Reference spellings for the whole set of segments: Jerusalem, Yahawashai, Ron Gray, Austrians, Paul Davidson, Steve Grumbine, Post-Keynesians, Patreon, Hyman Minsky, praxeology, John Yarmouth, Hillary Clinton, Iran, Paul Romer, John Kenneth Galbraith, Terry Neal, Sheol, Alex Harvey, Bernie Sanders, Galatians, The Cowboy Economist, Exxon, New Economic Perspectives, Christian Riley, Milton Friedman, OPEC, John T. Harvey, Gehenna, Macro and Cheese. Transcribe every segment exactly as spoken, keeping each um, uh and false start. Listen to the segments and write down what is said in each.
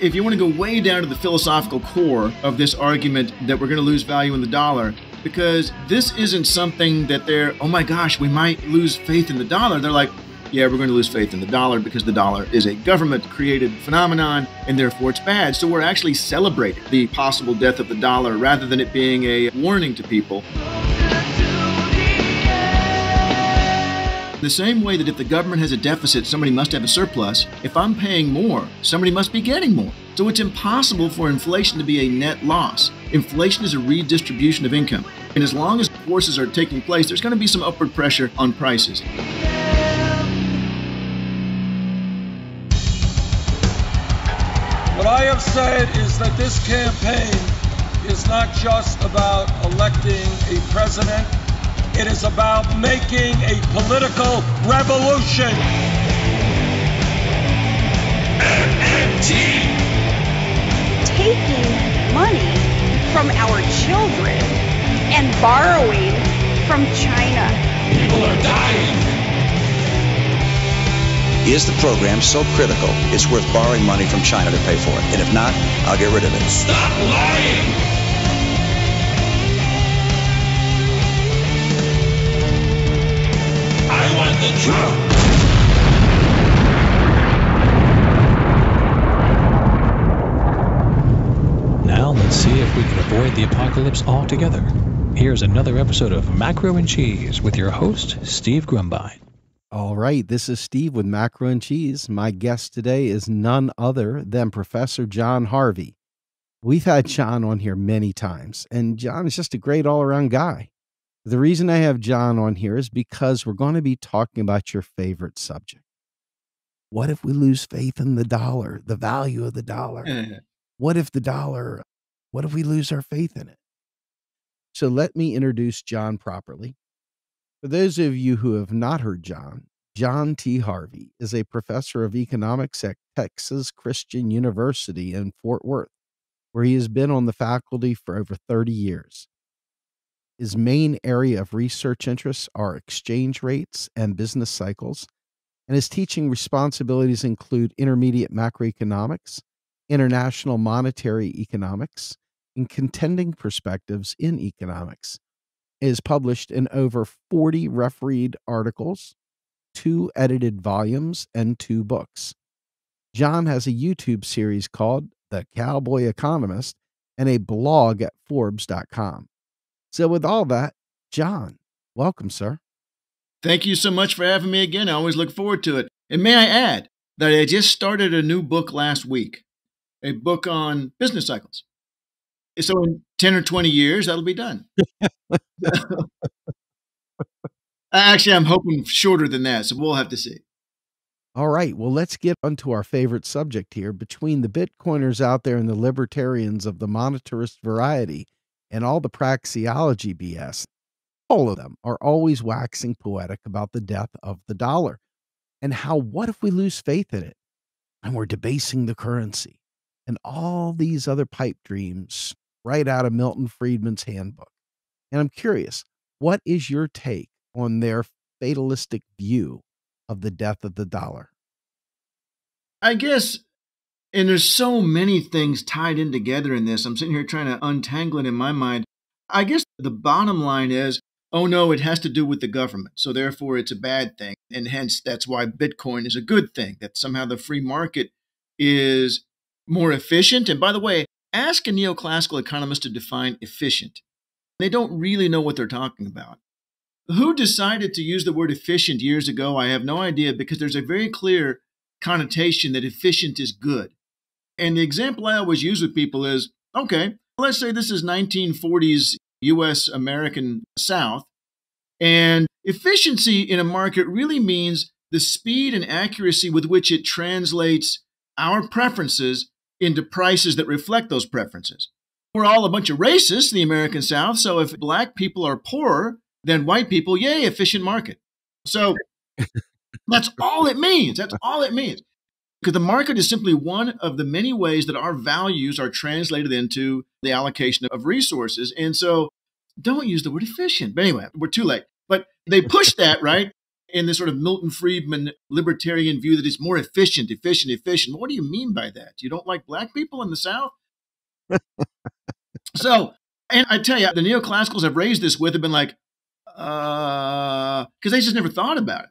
If you want to go way down to the philosophical core of this argument that we're going to lose value in the dollar, because this isn't something that they're, oh my gosh, we might lose faith in the dollar. They're like, yeah, we're going to lose faith in the dollar because the dollar is a government-created phenomenon, and therefore it's bad. So we're actually celebrating the possible death of the dollar rather than it being a warning to people. The same way that if the government has a deficit, somebody must have a surplus. If I'm paying more, somebody must be getting more. So it's impossible for inflation to be a net loss. Inflation is a redistribution of income. And as long as forces are taking place, there's going to be some upward pressure on prices. What I have said is that this campaign is not just about electing a president. It is about making a political revolution. M M T. Taking money from our children and borrowing from China. People are dying. Is the program so critical it's worth borrowing money from China to pay for it? And if not, I'll get rid of it. Stop lying! I want the truth! Now let's see if we can avoid the apocalypse altogether. Here's another episode of Macro and Cheese with your host, Steve Grumbine. All right, this is Steve with Macro and Cheese. My guest today is none other than Professor John Harvey. We've had John on here many times, and John is just a great all-around guy. The reason I have John on here is because we're going to be talking about your favorite subject. What if we lose faith in the dollar, the value of the dollar? What if the dollar, what if we lose our faith in it? So let me introduce John properly. For those of you who have not heard John, John T. Harvey is a professor of economics at Texas Christian University in Fort Worth, where he has been on the faculty for over thirty years. His main area of research interests are exchange rates and business cycles, and his teaching responsibilities include intermediate macroeconomics, international monetary economics, and contending perspectives in economics. Is published in over forty refereed articles, two edited volumes, and two books. John has a YouTube series called The Cowboy Economist and a blog at Forbes dot com. So with all that, John, welcome, sir. Thank you so much for having me again. I always look forward to it. And may I add that I just started a new book last week, a book on business cycles. So in ten or twenty years, that'll be done. Actually, I'm hoping shorter than that, so we'll have to see. All right. Well, let's get onto our favorite subject here. Between the Bitcoiners out there and the libertarians of the monetarist variety and all the praxeology B S, all of them are always waxing poetic about the death of the dollar and how, what if we lose faith in it and we're debasing the currency and all these other pipe dreams right out of Milton Friedman's handbook. And I'm curious, what is your take on their fatalistic view of the death of the dollar? I guess, and there's so many things tied in together in this. I'm sitting here trying to untangle it in my mind. I guess the bottom line is, oh no, it has to do with the government. So therefore it's a bad thing. And hence that's why Bitcoin is a good thing, that somehow the free market is more efficient. And by the way, ask a neoclassical economist to define efficient. They don't really know what they're talking about. Who decided to use the word efficient years ago? I have no idea, because there's a very clear connotation that efficient is good. And the example I always use with people is, okay, let's say this is nineteen forties U S American South, and efficiency in a market really means the speed and accuracy with which it translates our preferences into prices that reflect those preferences. We're all a bunch of racists in the American South, so if black people are poorer than white people, yay, efficient market. So that's all it means. That's all it means. Because the market is simply one of the many ways that our values are translated into the allocation of resources. And so don't use the word efficient. But anyway, we're too late. But they push that, right? in this sort of Milton Friedman libertarian view that it's more efficient, efficient, efficient. What do you mean by that? You don't like black people in the South? So, and I tell you, the neoclassicals I've raised this with have been like, uh, because they just never thought about it.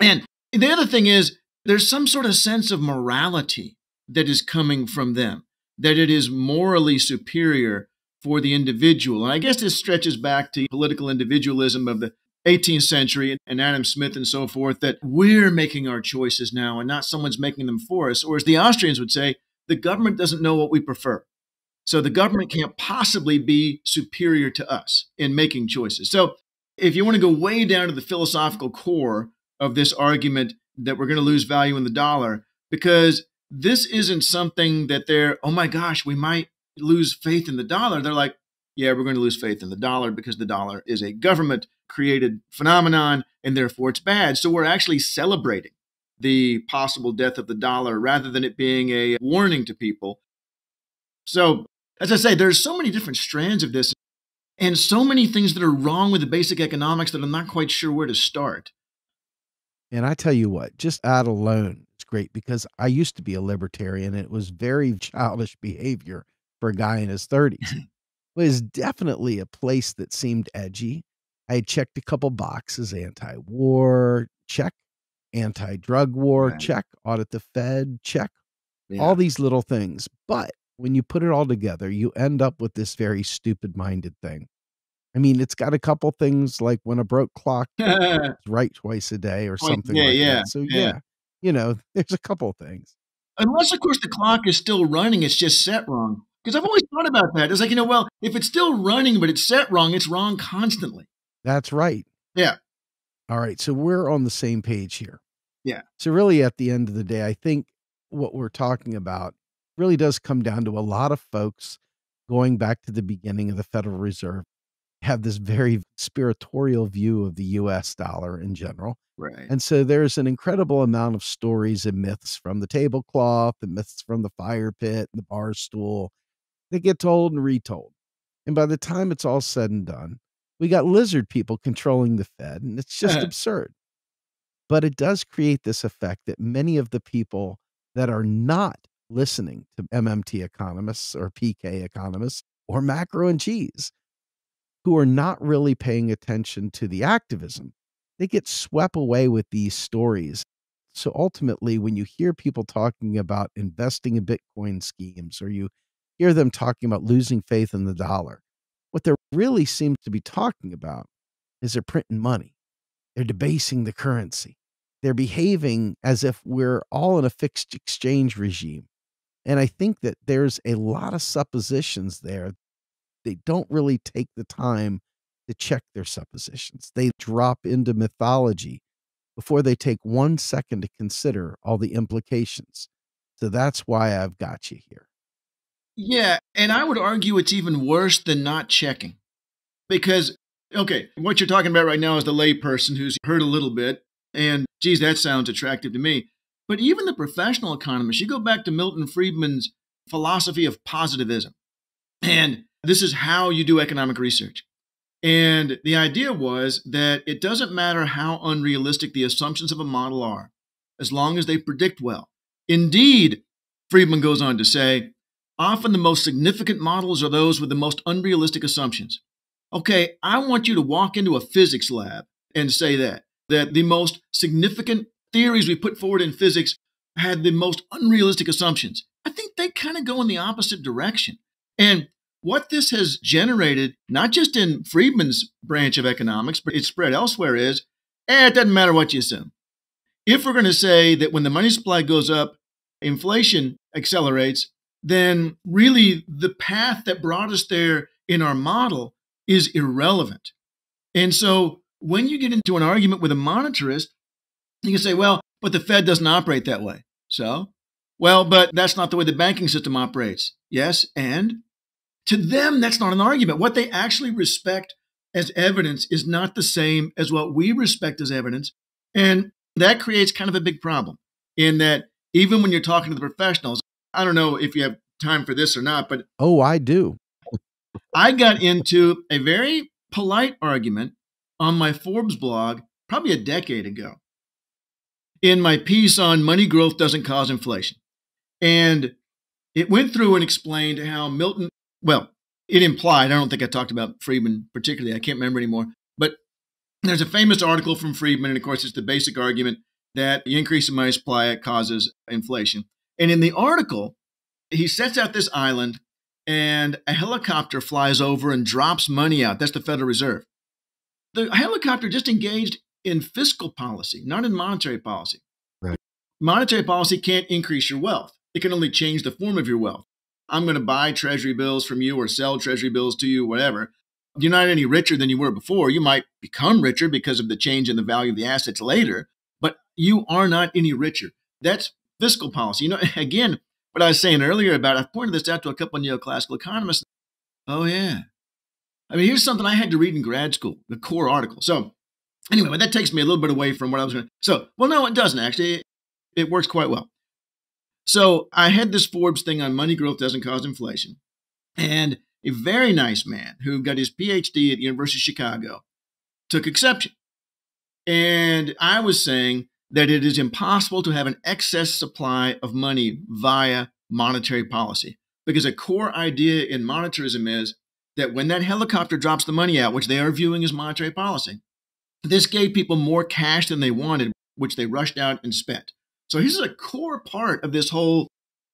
And the other thing is, there's some sort of sense of morality that is coming from them, that it is morally superior for the individual. And I guess this stretches back to political individualism of the eighteenth century and Adam Smith and so forth, that we're making our choices now and not someone's making them for us. Or as the Austrians would say, the government doesn't know what we prefer. So the government can't possibly be superior to us in making choices. So if you want to go way down to the philosophical core of this argument that we're going to lose value in the dollar, because this isn't something that they're, oh my gosh, we might lose faith in the dollar. They're like, yeah, we're going to lose faith in the dollar because the dollar is a government-created phenomenon, and therefore it's bad. So we're actually celebrating the possible death of the dollar rather than it being a warning to people. So as I say, there's so many different strands of this and so many things that are wrong with the basic economics that I'm not quite sure where to start. And I tell you what, just that alone is great, because I used to be a libertarian. And it was very childish behavior for a guy in his thirties. Well, it's definitely a place that seemed edgy. I had checked a couple boxes: anti-war, check; anti-drug war, right. Check; audit the Fed, check. Yeah. All these little things. But when you put it all together, you end up with this very stupid-minded thing. I mean, it's got a couple things like when a broke clock is right twice a day or something yeah, like yeah, that. So yeah. yeah, you know, there's a couple things. Unless, of course, the clock is still running, it's just set wrong. Because I've always thought about that. It's like, you know, well, if it's still running, but it's set wrong, it's wrong constantly. That's right. Yeah. All right. So we're on the same page here. Yeah. So really, at the end of the day, I think what we're talking about really does come down to a lot of folks going back to the beginning of the Federal Reserve have this very conspiratorial view of the U S dollar in general. Right. And so there's an incredible amount of stories and myths from the tablecloth, the myths from the fire pit, the bar stool. They get told and retold. And by the time it's all said and done, we got lizard people controlling the Fed, and it's just uh-huh. absurd. But it does create this effect that many of the people that are not listening to M M T economists or P K economists or Macro and Cheese, who are not really paying attention to the activism, they get swept away with these stories. So ultimately, when you hear people talking about investing in Bitcoin schemes, or you hear them talking about losing faith in the dollar, what they really seem to be talking about is they're printing money. They're debasing the currency. They're behaving as if we're all in a fixed exchange regime. And I think that there's a lot of suppositions there. They don't really take the time to check their suppositions. They drop into mythology before they take one second to consider all the implications. So that's why I've got you here. Yeah, and I would argue it's even worse than not checking. Because, okay, what you're talking about right now is the layperson who's heard a little bit, and geez, that sounds attractive to me. But even the professional economists, you go back to Milton Friedman's philosophy of positivism. And this is how you do economic research. And the idea was that it doesn't matter how unrealistic the assumptions of a model are, as long as they predict well. Indeed, Friedman goes on to say, often the most significant models are those with the most unrealistic assumptions. Okay, I want you to walk into a physics lab and say that, that the most significant theories we put forward in physics had the most unrealistic assumptions. I think they kind of go in the opposite direction. And what this has generated, not just in Friedman's branch of economics, but it's spread elsewhere, is, eh, it doesn't matter what you assume. If we're going to say that when the money supply goes up, inflation accelerates, then really the path that brought us there in our model is irrelevant. And so when you get into an argument with a monetarist, you can say, well, but the Fed doesn't operate that way. So, well, but that's not the way the banking system operates. Yes, and to them, that's not an argument. What they actually respect as evidence is not the same as what we respect as evidence. And that creates kind of a big problem in that even when you're talking to the professionals, I don't know if you have time for this or not, but oh, I do. I got into a very polite argument on my Forbes blog probably a decade ago in my piece on Money Growth Doesn't Cause Inflation. And it went through and explained how Milton, well, it implied, I don't think I talked about Friedman particularly, I can't remember anymore, but there's a famous article from Friedman, and of course, it's the basic argument that the increase in money supply causes inflation. And in the article, he sets out this island and a helicopter flies over and drops money out. That's the Federal Reserve. The helicopter just engaged in fiscal policy, not in monetary policy. Right. Monetary policy can't increase your wealth. It can only change the form of your wealth. I'm going to buy treasury bills from you or sell treasury bills to you, whatever. You're not any richer than you were before. You might become richer because of the change in the value of the assets later, but you are not any richer. That's fiscal policy. You know, again, what I was saying earlier about, I've pointed this out to a couple of neoclassical economists. Oh, yeah. I mean, here's something I had to read in grad school, the core article. So anyway, that takes me a little bit away from what I was going to. So, well, no, it doesn't actually. It, it works quite well. So I had this Forbes thing on money growth doesn't cause inflation. And a very nice man who got his P H D at the University of Chicago took exception. And I was saying that it is impossible to have an excess supply of money via monetary policy, because a core idea in monetarism is that when that helicopter drops the money out, which they are viewing as monetary policy, this gave people more cash than they wanted, which they rushed out and spent. So here's a core part of this whole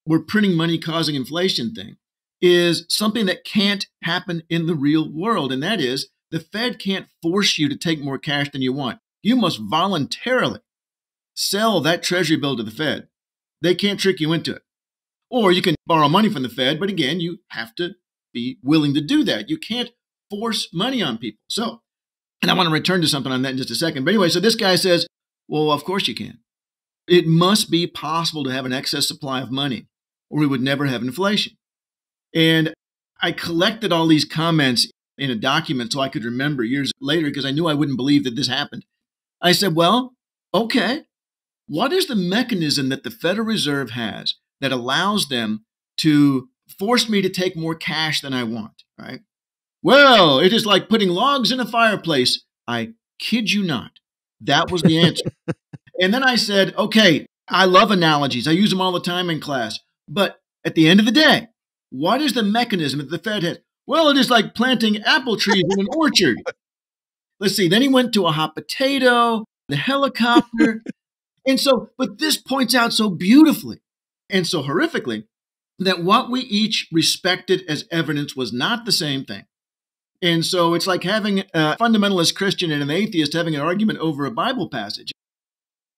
we're printing money causing inflation thing is something that can't happen in the real world. And that is the Fed can't force you to take more cash than you want. You must voluntarily sell that treasury bill to the Fed. They can't trick you into it. Or you can borrow money from the Fed, but again, you have to be willing to do that. You can't force money on people. So, and I want to return to something on that in just a second. But anyway, so this guy says, well, of course you can. It must be possible to have an excess supply of money, or we would never have inflation. And I collected all these comments in a document so I could remember years later, because I knew I wouldn't believe that this happened. I said, well, okay, what is the mechanism that the Federal Reserve has that allows them to force me to take more cash than I want, right? Well, it is like putting logs in a fireplace. I kid you not. That was the answer. And then I said, okay, I love analogies. I use them all the time in class. But at the end of the day, what is the mechanism that the Fed has? Well, it is like planting apple trees in an orchard. Let's see. Then he went to a hot potato, the helicopter. And so, but this points out so beautifully and so horrifically that what we each respected as evidence was not the same thing. And so it's like having a fundamentalist Christian and an atheist having an argument over a Bible passage.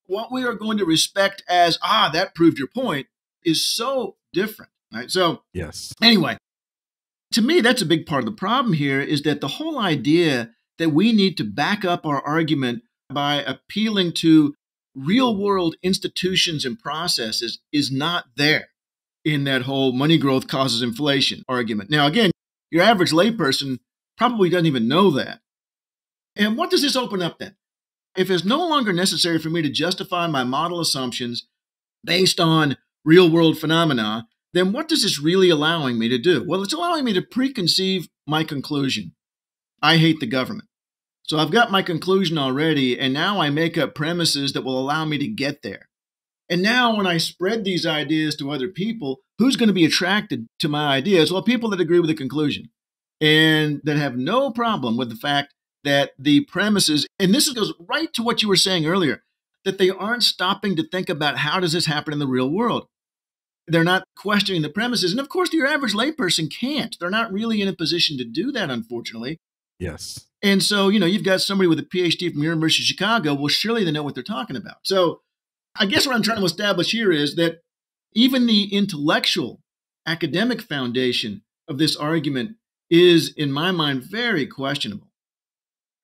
What we are going to respect as, ah, that proved your point, is so different, right? So yes. Anyway, to me, that's a big part of the problem here is that the whole idea that we need to back up our argument by appealing to real world institutions and processes is not there in that whole money growth causes inflation argument. Now, again, your average layperson probably doesn't even know that. And what does this open up then? If it's no longer necessary for me to justify my model assumptions based on real-world phenomena, then what is this really allowing me to do? Well, it's allowing me to preconceive my conclusion. I hate the government. So I've got my conclusion already, and now I make up premises that will allow me to get there. And now when I spread these ideas to other people, who's going to be attracted to my ideas? Well, people that agree with the conclusion and that have no problem with the fact that the premises, and this goes right to what you were saying earlier, that they aren't stopping to think about how does this happen in the real world. They're not questioning the premises. And of course, your average layperson can't. They're not really in a position to do that, unfortunately. Yes. And so, you know, you've got somebody with a P H D from University of Chicago. Well, surely they know what they're talking about. So I guess what I'm trying to establish here is that even the intellectual academic foundation of this argument is, in my mind, very questionable.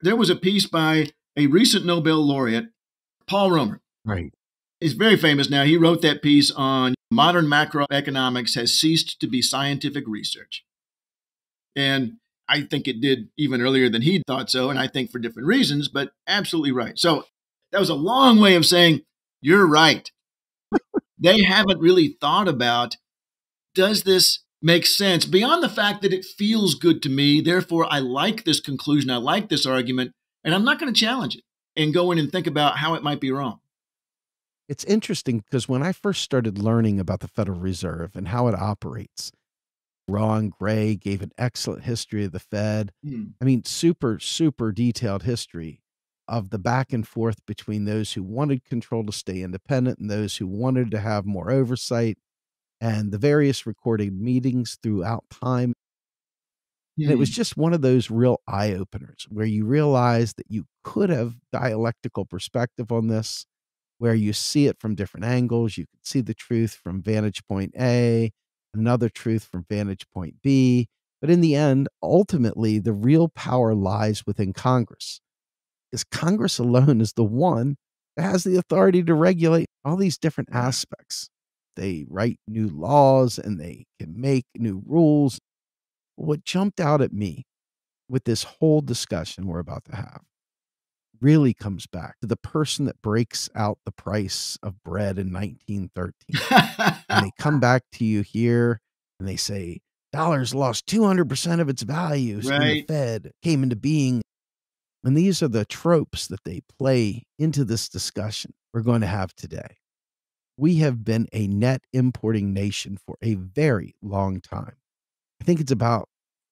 There was a piece by a recent Nobel laureate, Paul Romer. Right. He's very famous now. He wrote that piece on modern macroeconomics has ceased to be scientific research. And I think it did even earlier than he thought so, and I think for different reasons, but absolutely right. So that was a long way of saying, you're right. They haven't really thought about, does this makes sense beyond the fact that it feels good to me. Therefore, I like this conclusion. I like this argument, and I'm not going to challenge it. and go in and think about how it might be wrong. It's interesting because when I first started learning about the Federal Reserve and how it operates, Ron Gray gave an excellent history of the Fed. Mm. I mean, super, super detailed history of the back and forth between those who wanted control to stay independent and those who wanted to have more oversight, and the various recorded meetings throughout time. Mm. And it was just one of those real eye-openers where you realize that you could have dialectical perspective on this, where you see it from different angles. You can see the truth from vantage point A, another truth from vantage point B. But in the end, ultimately, the real power lies within Congress, because Congress alone is the one that has the authority to regulate all these different aspects. They write new laws and they can make new rules. What jumped out at me with this whole discussion we're about to have really comes back to the person that breaks out the price of bread in nineteen thirteen. And they come back to you here and they say, dollars lost two hundred percent of its value. So right. The Fed came into being. And these are the tropes that they play into this discussion we're going to have today. We have been a net importing nation for a very long time. I think it's about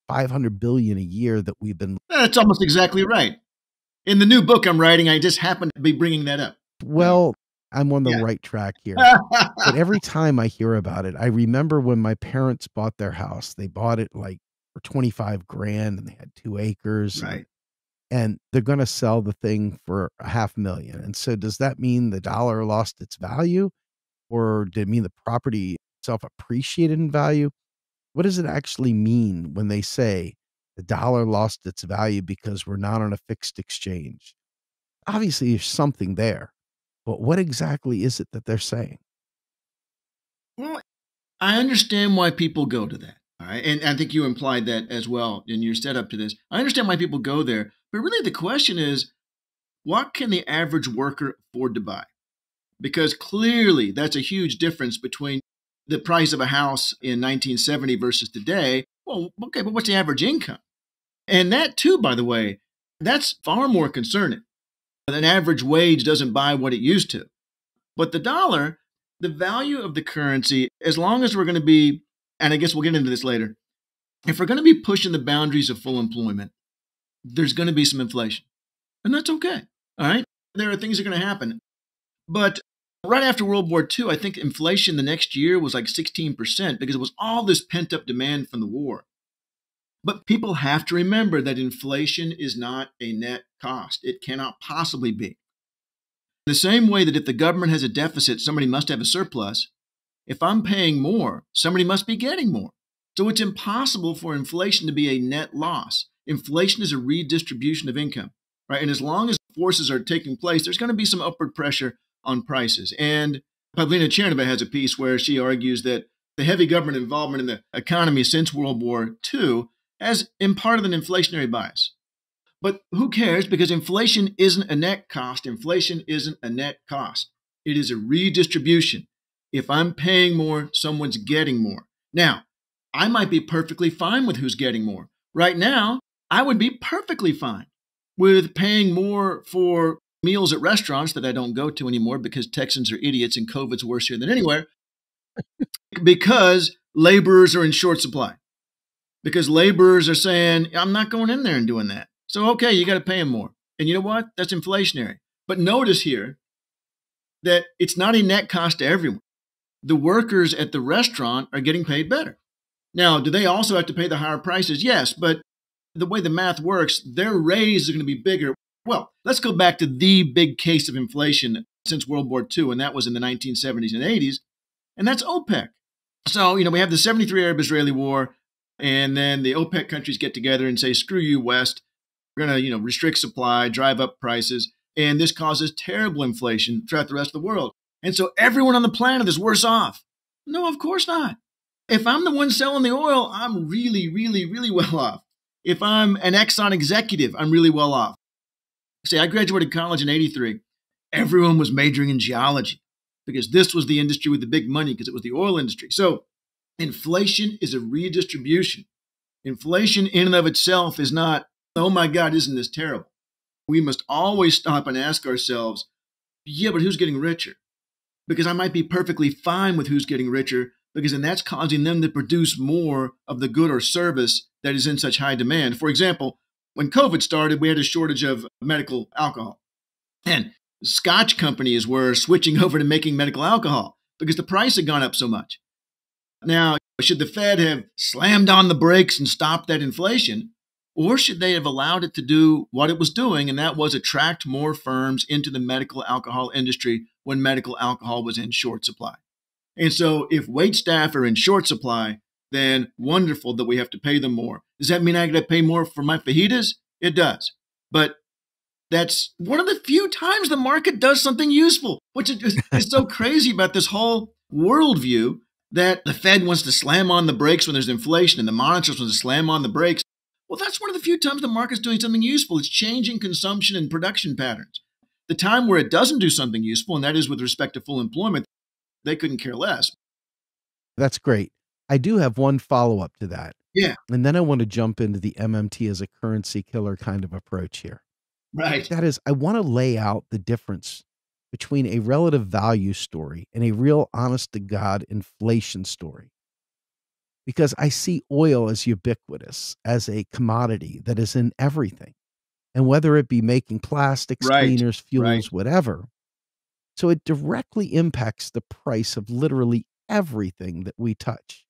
five hundred billion dollars a year that we've been. That's almost exactly right. In the new book I'm writing, I just happen to be bringing that up. Well, I'm on the yeah. right track here. But every time I hear about it, I remember when my parents bought their house. They bought it like for twenty-five grand and they had two acres. Right. And, and they're going to sell the thing for a half million. And so does that mean the dollar lost its value, or did it mean the property itself appreciated in value? What does it actually mean when they say the dollar lost its value because we're not on a fixed exchange? Obviously, there's something there, but what exactly is it that they're saying? Well, I understand why people go to that. All right. And I think you implied that as well in your setup to this. I understand why people go there, but really the question is, what can the average worker afford to buy? Because clearly that's a huge difference between the price of a house in nineteen seventy versus today. Well, okay, but what's the average income? And that too, by the way, that's far more concerning. An average wage doesn't buy what it used to. But the dollar, the value of the currency, as long as we're going to be, and I guess we'll get into this later, if we're going to be pushing the boundaries of full employment, there's going to be some inflation. And that's okay, all right? There are things that are going to happen. But right after World War Two, I think inflation the next year was like sixteen percent because it was all this pent-up demand from the war. But people have to remember that inflation is not a net cost. It cannot possibly be. The same way that if the government has a deficit, somebody must have a surplus. If I'm paying more, somebody must be getting more. So it's impossible for inflation to be a net loss. Inflation is a redistribution of income, right? And as long as forces are taking place, there's going to be some upward pressure on prices. And Pavlina Cherneva has a piece where she argues that the heavy government involvement in the economy since World War Two has imparted an inflationary bias. But who cares? Because inflation isn't a net cost. Inflation isn't a net cost. It is a redistribution. If I'm paying more, someone's getting more. Now, I might be perfectly fine with who's getting more. Right now, I would be perfectly fine with paying more for meals at restaurants that I don't go to anymore because Texans are idiots and COVID's worse here than anywhere, because laborers are in short supply, because laborers are saying, I'm not going in there and doing that. So, okay, you got to pay them more. And you know what? That's inflationary. But notice here that it's not a net cost to everyone. The workers at the restaurant are getting paid better. Now, do they also have to pay the higher prices? Yes, but the way the math works, their raise is going to be bigger. Well, let's go back to the big case of inflation since World War Two, and that was in the nineteen seventies and eighties, and that's OPEC. So, you know, we have the seventy-three Arab-Israeli War, and then the OPEC countries get together and say, screw you, West. We're going to, you know, restrict supply, drive up prices, and this causes terrible inflation throughout the rest of the world. And so everyone on the planet is worse off. No, of course not. If I'm the one selling the oil, I'm really, really, really well off. If I'm an Exxon executive, I'm really well off. See, I graduated college in eighty-three. Everyone was majoring in geology because this was the industry with the big money because it was the oil industry. So inflation is a redistribution. Inflation in and of itself is not, oh my God, isn't this terrible? we must always stop and ask ourselves, yeah, but who's getting richer? Because I might be perfectly fine with who's getting richer, because then that's causing them to produce more of the good or service that is in such high demand. For example, when COVID started, we had a shortage of medical alcohol. And Scotch companies were switching over to making medical alcohol because the price had gone up so much. Now, should the Fed have slammed on the brakes and stopped that inflation? Or should they have allowed it to do what it was doing, and that was attract more firms into the medical alcohol industry when medical alcohol was in short supply? And so if waitstaff are in short supply, then wonderful that we have to pay them more. Does that mean I got to pay more for my fajitas? It does. But that's one of the few times the market does something useful, which is, is so crazy about this whole worldview that the Fed wants to slam on the brakes when there's inflation and the monitors want to slam on the brakes. Well, that's one of the few times the market's doing something useful. It's changing consumption and production patterns. The time where it doesn't do something useful, and that is with respect to full employment, they couldn't care less. That's great. I do have one follow-up to that. Yeah. And then I want to jump into the M M T as a currency killer kind of approach here. Right. That is, I want to lay out the difference between a relative value story and a real honest-to-God inflation story. Because I see oil as ubiquitous, as a commodity that is in everything. And whether it be making plastics, right, cleaners, fuels, right, whatever. So it directly impacts the price of literally everything that we touch.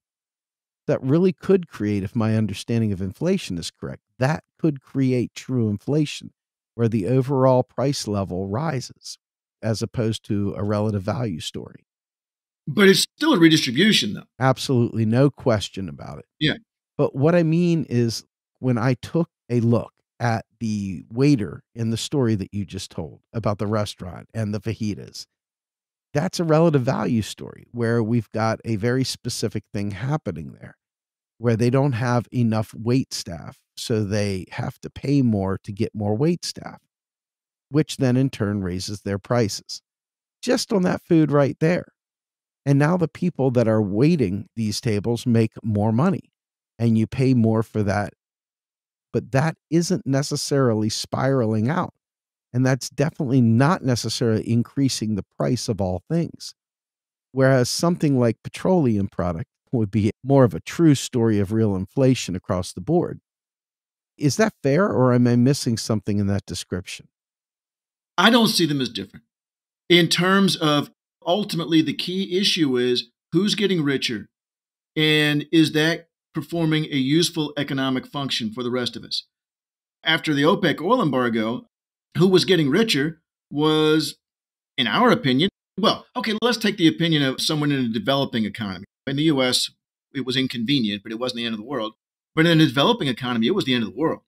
That really could create, if my understanding of inflation is correct, that could create true inflation, where the overall price level rises, as opposed to a relative value story. But it's still a redistribution, though. Absolutely. No question about it. Yeah. But what I mean is, when I took a look at the waiter in the story that you just told about the restaurant and the fajitas, that's a relative value story where we've got a very specific thing happening there, where they don't have enough wait staff, so they have to pay more to get more wait staff, which then in turn raises their prices just on that food right there. And now the people that are waiting these tables make more money, and you pay more for that. But that isn't necessarily spiraling out. And that's definitely not necessarily increasing the price of all things. Whereas something like petroleum product would be more of a true story of real inflation across the board. Is that fair, or am I missing something in that description? I don't see them as different. In terms of ultimately, the key issue is who's getting richer, and is that performing a useful economic function for the rest of us? After the OPEC oil embargo, who was getting richer was, in our opinion, well, okay, let's take the opinion of someone in a developing economy. In the U S, it was inconvenient, but it wasn't the end of the world. But in a developing economy, it was the end of the world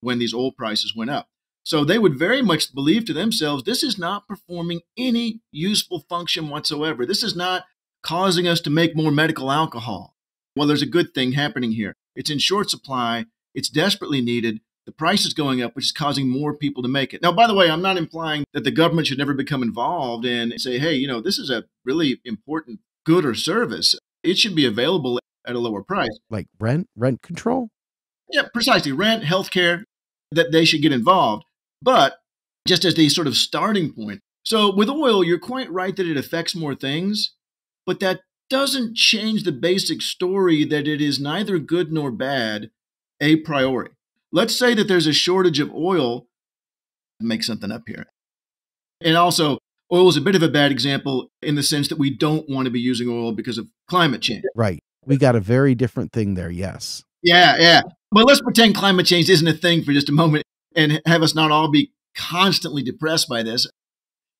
when these oil prices went up. So they would very much believe to themselves, this is not performing any useful function whatsoever. This is not causing us to make more medical alcohol. Well, there's a good thing happening here. It's in short supply. It's desperately needed. The price is going up, which is causing more people to make it. Now, by the way, I'm not implying that the government should never become involved and say, hey, you know, this is a really important good or service. It should be available at a lower price. Like rent, rent control? Yeah, precisely. Rent, healthcare, that they should get involved. But just as the sort of starting point. So with oil, you're quite right that it affects more things, but that doesn't change the basic story that it is neither good nor bad a priori. Let's say that there's a shortage of oil. Make something up here. And also, oil is a bit of a bad example in the sense that we don't want to be using oil because of climate change. Right. We got a very different thing there. Yes. Yeah, yeah. But let's pretend climate change isn't a thing for just a moment, and have us not all be constantly depressed by this.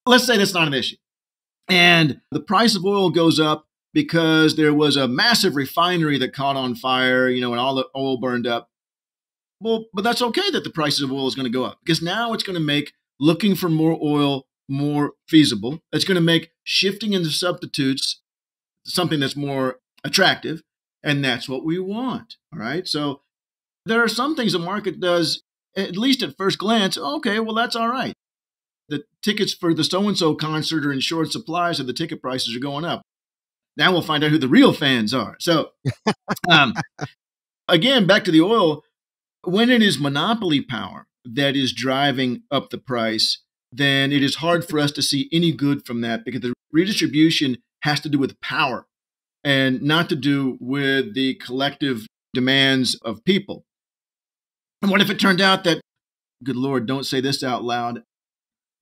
Let's say that's not an issue. And the price of oil goes up because there was a massive refinery that caught on fire, you know, and all the oil burned up. Well, but that's okay that the price of oil is going to go up, because now it's going to make looking for more oil more feasible. It's going to make shifting into substitutes something that's more attractive. And that's what we want. All right. So there are some things the market does, at least at first glance, okay, well, that's all right. The tickets for the so-and-so concert are in short supply, so the ticket prices are going up. Now we'll find out who the real fans are. So um, again, back to the oil, when it is monopoly power, that is driving up the price, then it is hard for us to see any good from that, because the redistribution has to do with power and not to do with the collective demands of people. And what if it turned out that, good Lord, don't say this out loud,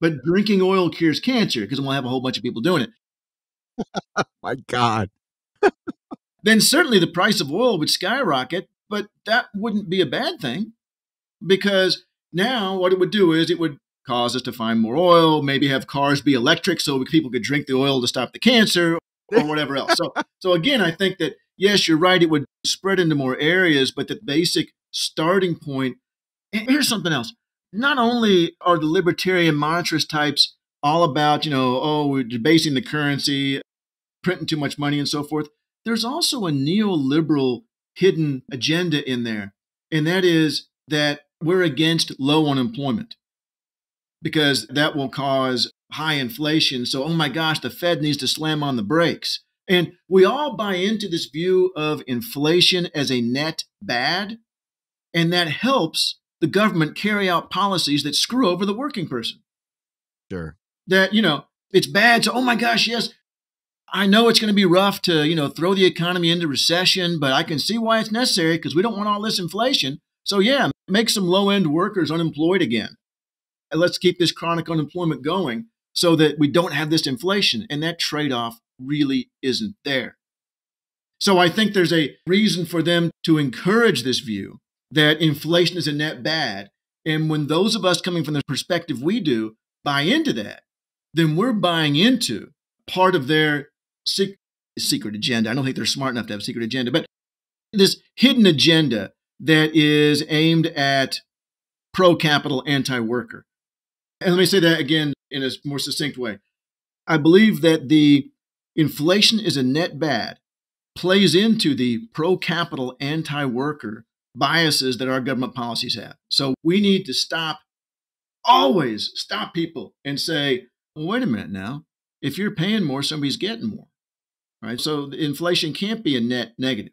but drinking oil cures cancer, because we'll have a whole bunch of people doing it. Oh my God. Then certainly the price of oil would skyrocket, but that wouldn't be a bad thing, because now what it would do is it would cause us to find more oil, maybe have cars be electric so people could drink the oil to stop the cancer or whatever else. So, so again, I think that, yes, you're right, it would spread into more areas, but the basic starting point, and here's something else. Not only are the libertarian monetarist types all about, you know, oh, we're debasing the currency, printing too much money and so forth, there's also a neoliberal hidden agenda in there. And that is that we're against low unemployment, because that will cause high inflation. So, oh my gosh, the Fed needs to slam on the brakes. And we all buy into this view of inflation as a net bad, and that helps the government carry out policies that screw over the working person. Sure. That, you know, it's bad. So, oh my gosh, yes, I know it's going to be rough to, you know, throw the economy into recession, but I can see why it's necessary, because we don't want all this inflation. So yeah, make some low-end workers unemployed again. And let's keep this chronic unemployment going so that we don't have this inflation. And that trade-off really isn't there. So I think there's a reason for them to encourage this view that inflation is a net bad. And when those of us coming from the perspective we do buy into that, then we're buying into part of their sec- secret agenda. I don't think they're smart enough to have a secret agenda, but this hidden agenda that is aimed at pro-capital, anti-worker. And let me say that again in a more succinct way. I believe that the inflation is a net bad plays into the pro-capital, anti-worker biases that our government policies have. So we need to stop, always stop people and say, well, wait a minute now, if you're paying more, somebody's getting more, right? So inflation can't be a net negative.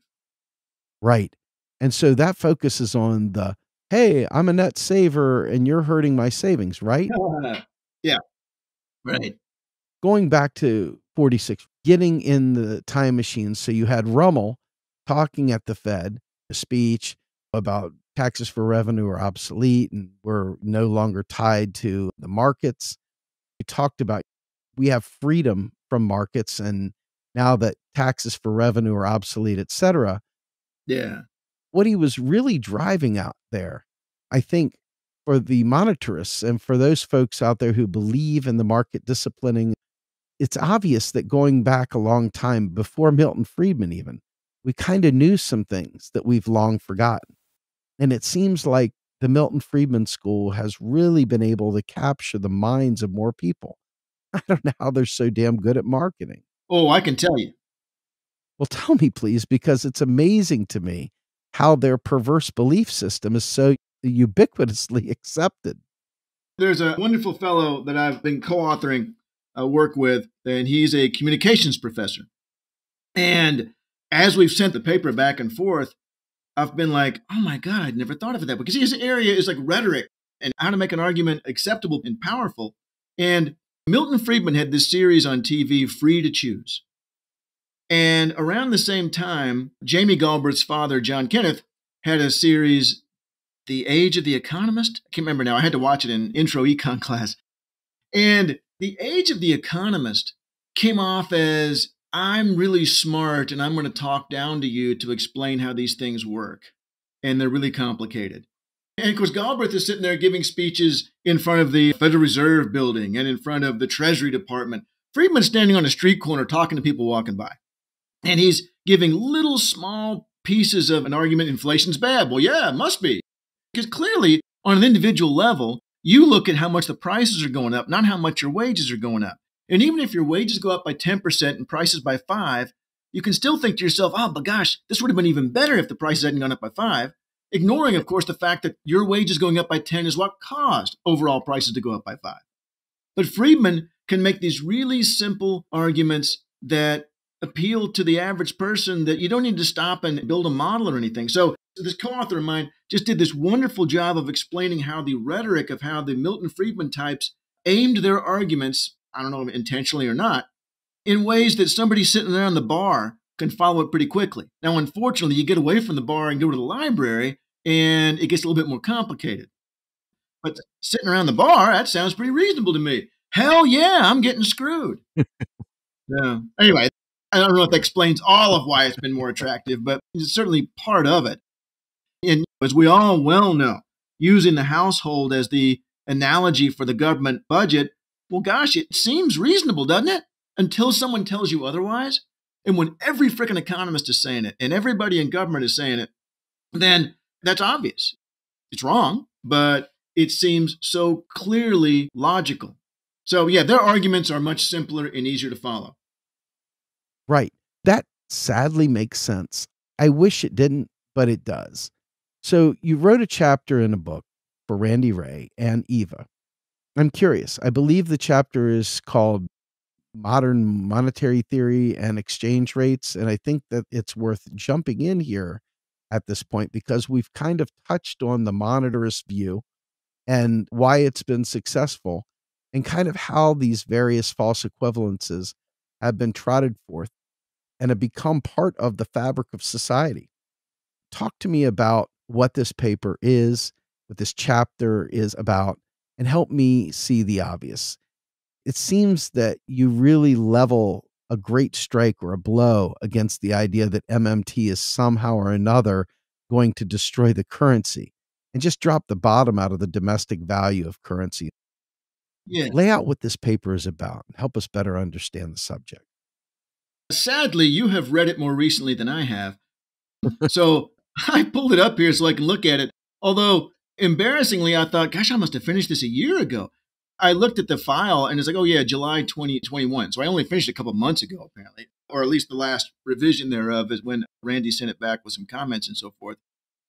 Right. And so that focuses on the, hey, I'm a net saver and you're hurting my savings, right? Uh, yeah, right. Going back to forty-six, getting in the time machine. So you had Rummel talking at the Fed, a speech about taxes for revenue are obsolete and we're no longer tied to the markets. We talked about we have freedom from markets, and now that taxes for revenue are obsolete, et cetera. Yeah. What he was really driving out there, I think, for the monetarists and for those folks out there who believe in the market disciplining, it's obvious that going back a long time, before Milton Friedman even, we kind of knew some things that we've long forgotten. And it seems like the Milton Friedman School has really been able to capture the minds of more people. I don't know how they're so damn good at marketing. Oh, I can tell you. Well, tell me, please, because it's amazing to me how their perverse belief system is so ubiquitously accepted. There's a wonderful fellow that I've been co-authoring uh, work with, and he's a communications professor. And as we've sent the paper back and forth, I've been like, oh my God, I'd never thought of it that way. Because his area is like rhetoric and how to make an argument acceptable and powerful. And Milton Friedman had this series on T V, Free to Choose. And around the same time, Jamie Galbraith's father, John Kenneth, had a series, The Age of the Economist. I can't remember now. I had to watch it in intro econ class. And The Age of the Economist came off as, I'm really smart and I'm going to talk down to you to explain how these things work. And they're really complicated. And of course, Galbraith is sitting there giving speeches in front of the Federal Reserve building and in front of the Treasury Department. Friedman's standing on a street corner talking to people walking by. And he's giving little small pieces of an argument, inflation's bad. Well, yeah, it must be. Because clearly, on an individual level, you look at how much the prices are going up, not how much your wages are going up. And even if your wages go up by ten percent and prices by five, you can still think to yourself, oh, but gosh, this would have been even better if the prices hadn't gone up by five. Ignoring, of course, the fact that your wages going up by ten is what caused overall prices to go up by five. But Friedman can make these really simple arguments that appeal to the average person that you don't need to stop and build a model or anything. So this co-author of mine just did this wonderful job of explaining how the rhetoric of how the Milton Friedman types aimed their arguments, I don't know if intentionally or not, in ways that somebody sitting there on the bar can follow it pretty quickly. Now, unfortunately, you get away from the bar and go to the library, and it gets a little bit more complicated. But sitting around the bar, that sounds pretty reasonable to me. Hell yeah, I'm getting screwed. So, anyway, I don't know if that explains all of why it's been more attractive, but it's certainly part of it. And as we all well know, using the household as the analogy for the government budget, well, gosh, it seems reasonable, doesn't it? Until someone tells you otherwise. And when every freaking economist is saying it and everybody in government is saying it, then that's obvious. It's wrong, but it seems so clearly logical. So yeah, their arguments are much simpler and easier to follow. Right. That sadly makes sense. I wish it didn't, but it does. So you wrote a chapter in a book for Randy Wray and Eva. I'm curious. I believe the chapter is called Modern Monetary Theory and Exchange Rates. And I think that it's worth jumping in here at this point because we've kind of touched on the monetarist view and why it's been successful and kind of how these various false equivalences have been trotted forth and have become part of the fabric of society. Talk to me about what this paper is, what this chapter is about, and help me see the obvious. It seems that you really level a great strike or a blow against the idea that M M T is somehow or another going to destroy the currency and just drop the bottom out of the domestic value of currency. Yeah. Lay out what this paper is about and help us better understand the subject. Sadly, you have read it more recently than I have. So I pulled it up here so I can look at it. Although, embarrassingly, I thought, gosh, I must have finished this a year ago. I looked at the file and it's like, oh yeah, July twenty twenty-one. So I only finished a couple months ago, apparently, or at least the last revision thereof is when Randy sent it back with some comments and so forth.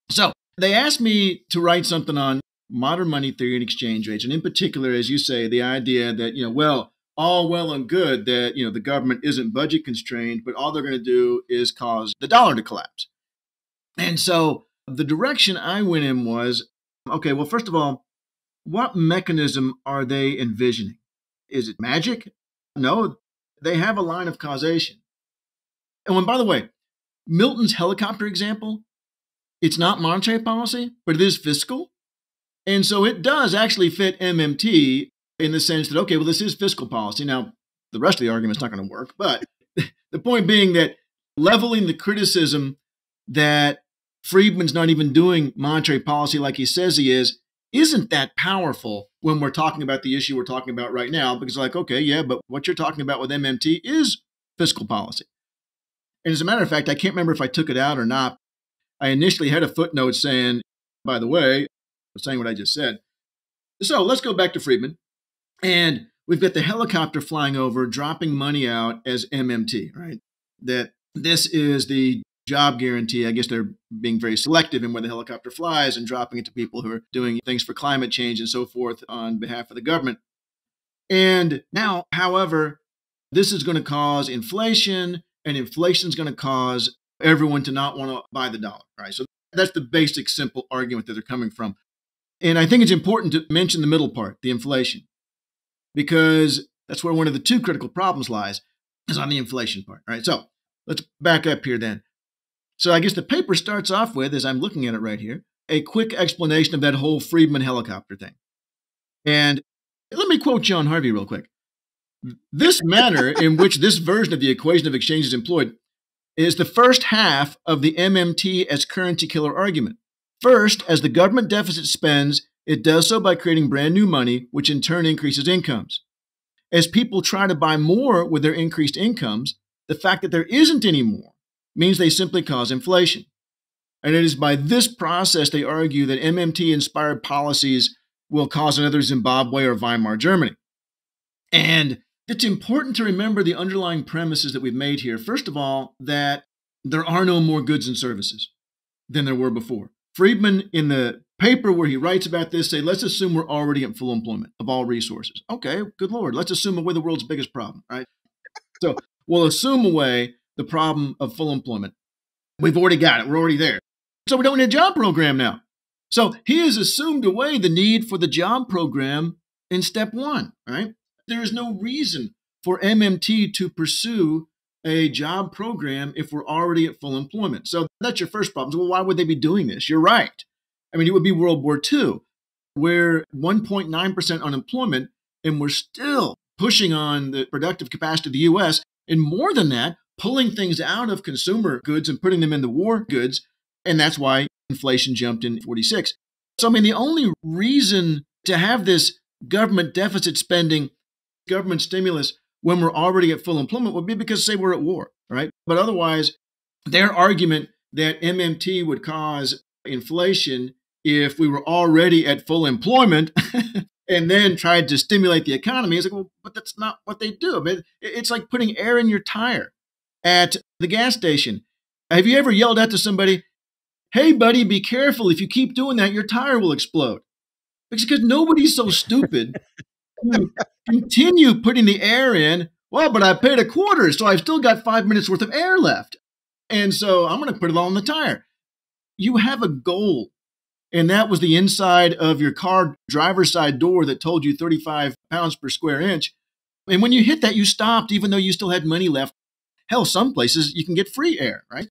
So they asked me to write something on modern money theory and exchange rates. And in particular, as you say, the idea that, you know, well, all well and good that, you know, the government isn't budget constrained, but all they're going to do is cause the dollar to collapse. And so the direction I went in was, okay, well, first of all, what mechanism are they envisioning? Is it magic? No, they have a line of causation. And when, by the way, Milton's helicopter example, it's not monetary policy, but it is fiscal. And so it does actually fit M M T in the sense that, okay, well, this is fiscal policy. Now, the rest of the argument's not going to work, but the point being that leveling the criticism that Friedman's not even doing monetary policy like he says he is, isn't that powerful when we're talking about the issue we're talking about right now, because like, okay, yeah, but what you're talking about with M M T is fiscal policy. And as a matter of fact, I can't remember if I took it out or not. I initially had a footnote saying, by the way, saying what I just said. So let's go back to Friedman. And we've got the helicopter flying over, dropping money out as M M T, right? That this is the job guarantee. I guess they're being very selective in where the helicopter flies and dropping it to people who are doing things for climate change and so forth on behalf of the government. And now, however, this is going to cause inflation, and inflation is going to cause everyone to not want to buy the dollar, right? So that's the basic, simple argument that they're coming from. And I think it's important to mention the middle part, the inflation, because that's where one of the two critical problems lies, is on the inflation part. All right, so let's back up here then. So I guess the paper starts off with, as I'm looking at it right here, a quick explanation of that whole Friedman helicopter thing. And let me quote John Harvey real quick. "This manner in which this version of the equation of exchange is employed is the first half of the M M T as currency killer argument. First, as the government deficit spends, it does so by creating brand new money, which in turn increases incomes. As people try to buy more with their increased incomes, the fact that there isn't any more means they simply cause inflation. And it is by this process they argue that M M T-inspired policies will cause another Zimbabwe or Weimar Germany." And it's important to remember the underlying premises that we've made here. First of all, that there are no more goods and services than there were before. Friedman, in the paper where he writes about this, say, let's assume we're already at full employment of all resources. Okay, good Lord, let's assume we're the world's biggest problem, right? So we'll assume away the problem of full employment. We've already got it. We're already there. So we don't need a job program now. So he has assumed away the need for the job program in step one, right? There is no reason for M M T to pursue a job program if we're already at full employment. So that's your first problem. So, well, why would they be doing this? You're right. I mean, it would be World War Two, where one point nine percent unemployment, and we're still pushing on the productive capacity of the U S, and more than that, pulling things out of consumer goods and putting them into war goods. And that's why inflation jumped in forty-six. So, I mean, the only reason to have this government deficit spending, government stimulus, when we're already at full employment would be because, say, we're at war, right? But otherwise, their argument that M M T would cause inflation if we were already at full employment and then tried to stimulate the economy is like, well, but that's not what they do. I mean, it's like putting air in your tire at the gas station. Have you ever yelled out to somebody, hey, buddy, be careful. If you keep doing that, your tire will explode? Because nobody's so stupid to continue putting the air in. Well, but I paid a quarter, so I've still got five minutes worth of air left. And so I'm going to put it all in the tire. You have a goal. And that was the inside of your car driver's side door that told you thirty-five pounds per square inch. And when you hit that, you stopped, even though you still had money left. Hell, some places you can get free air, right?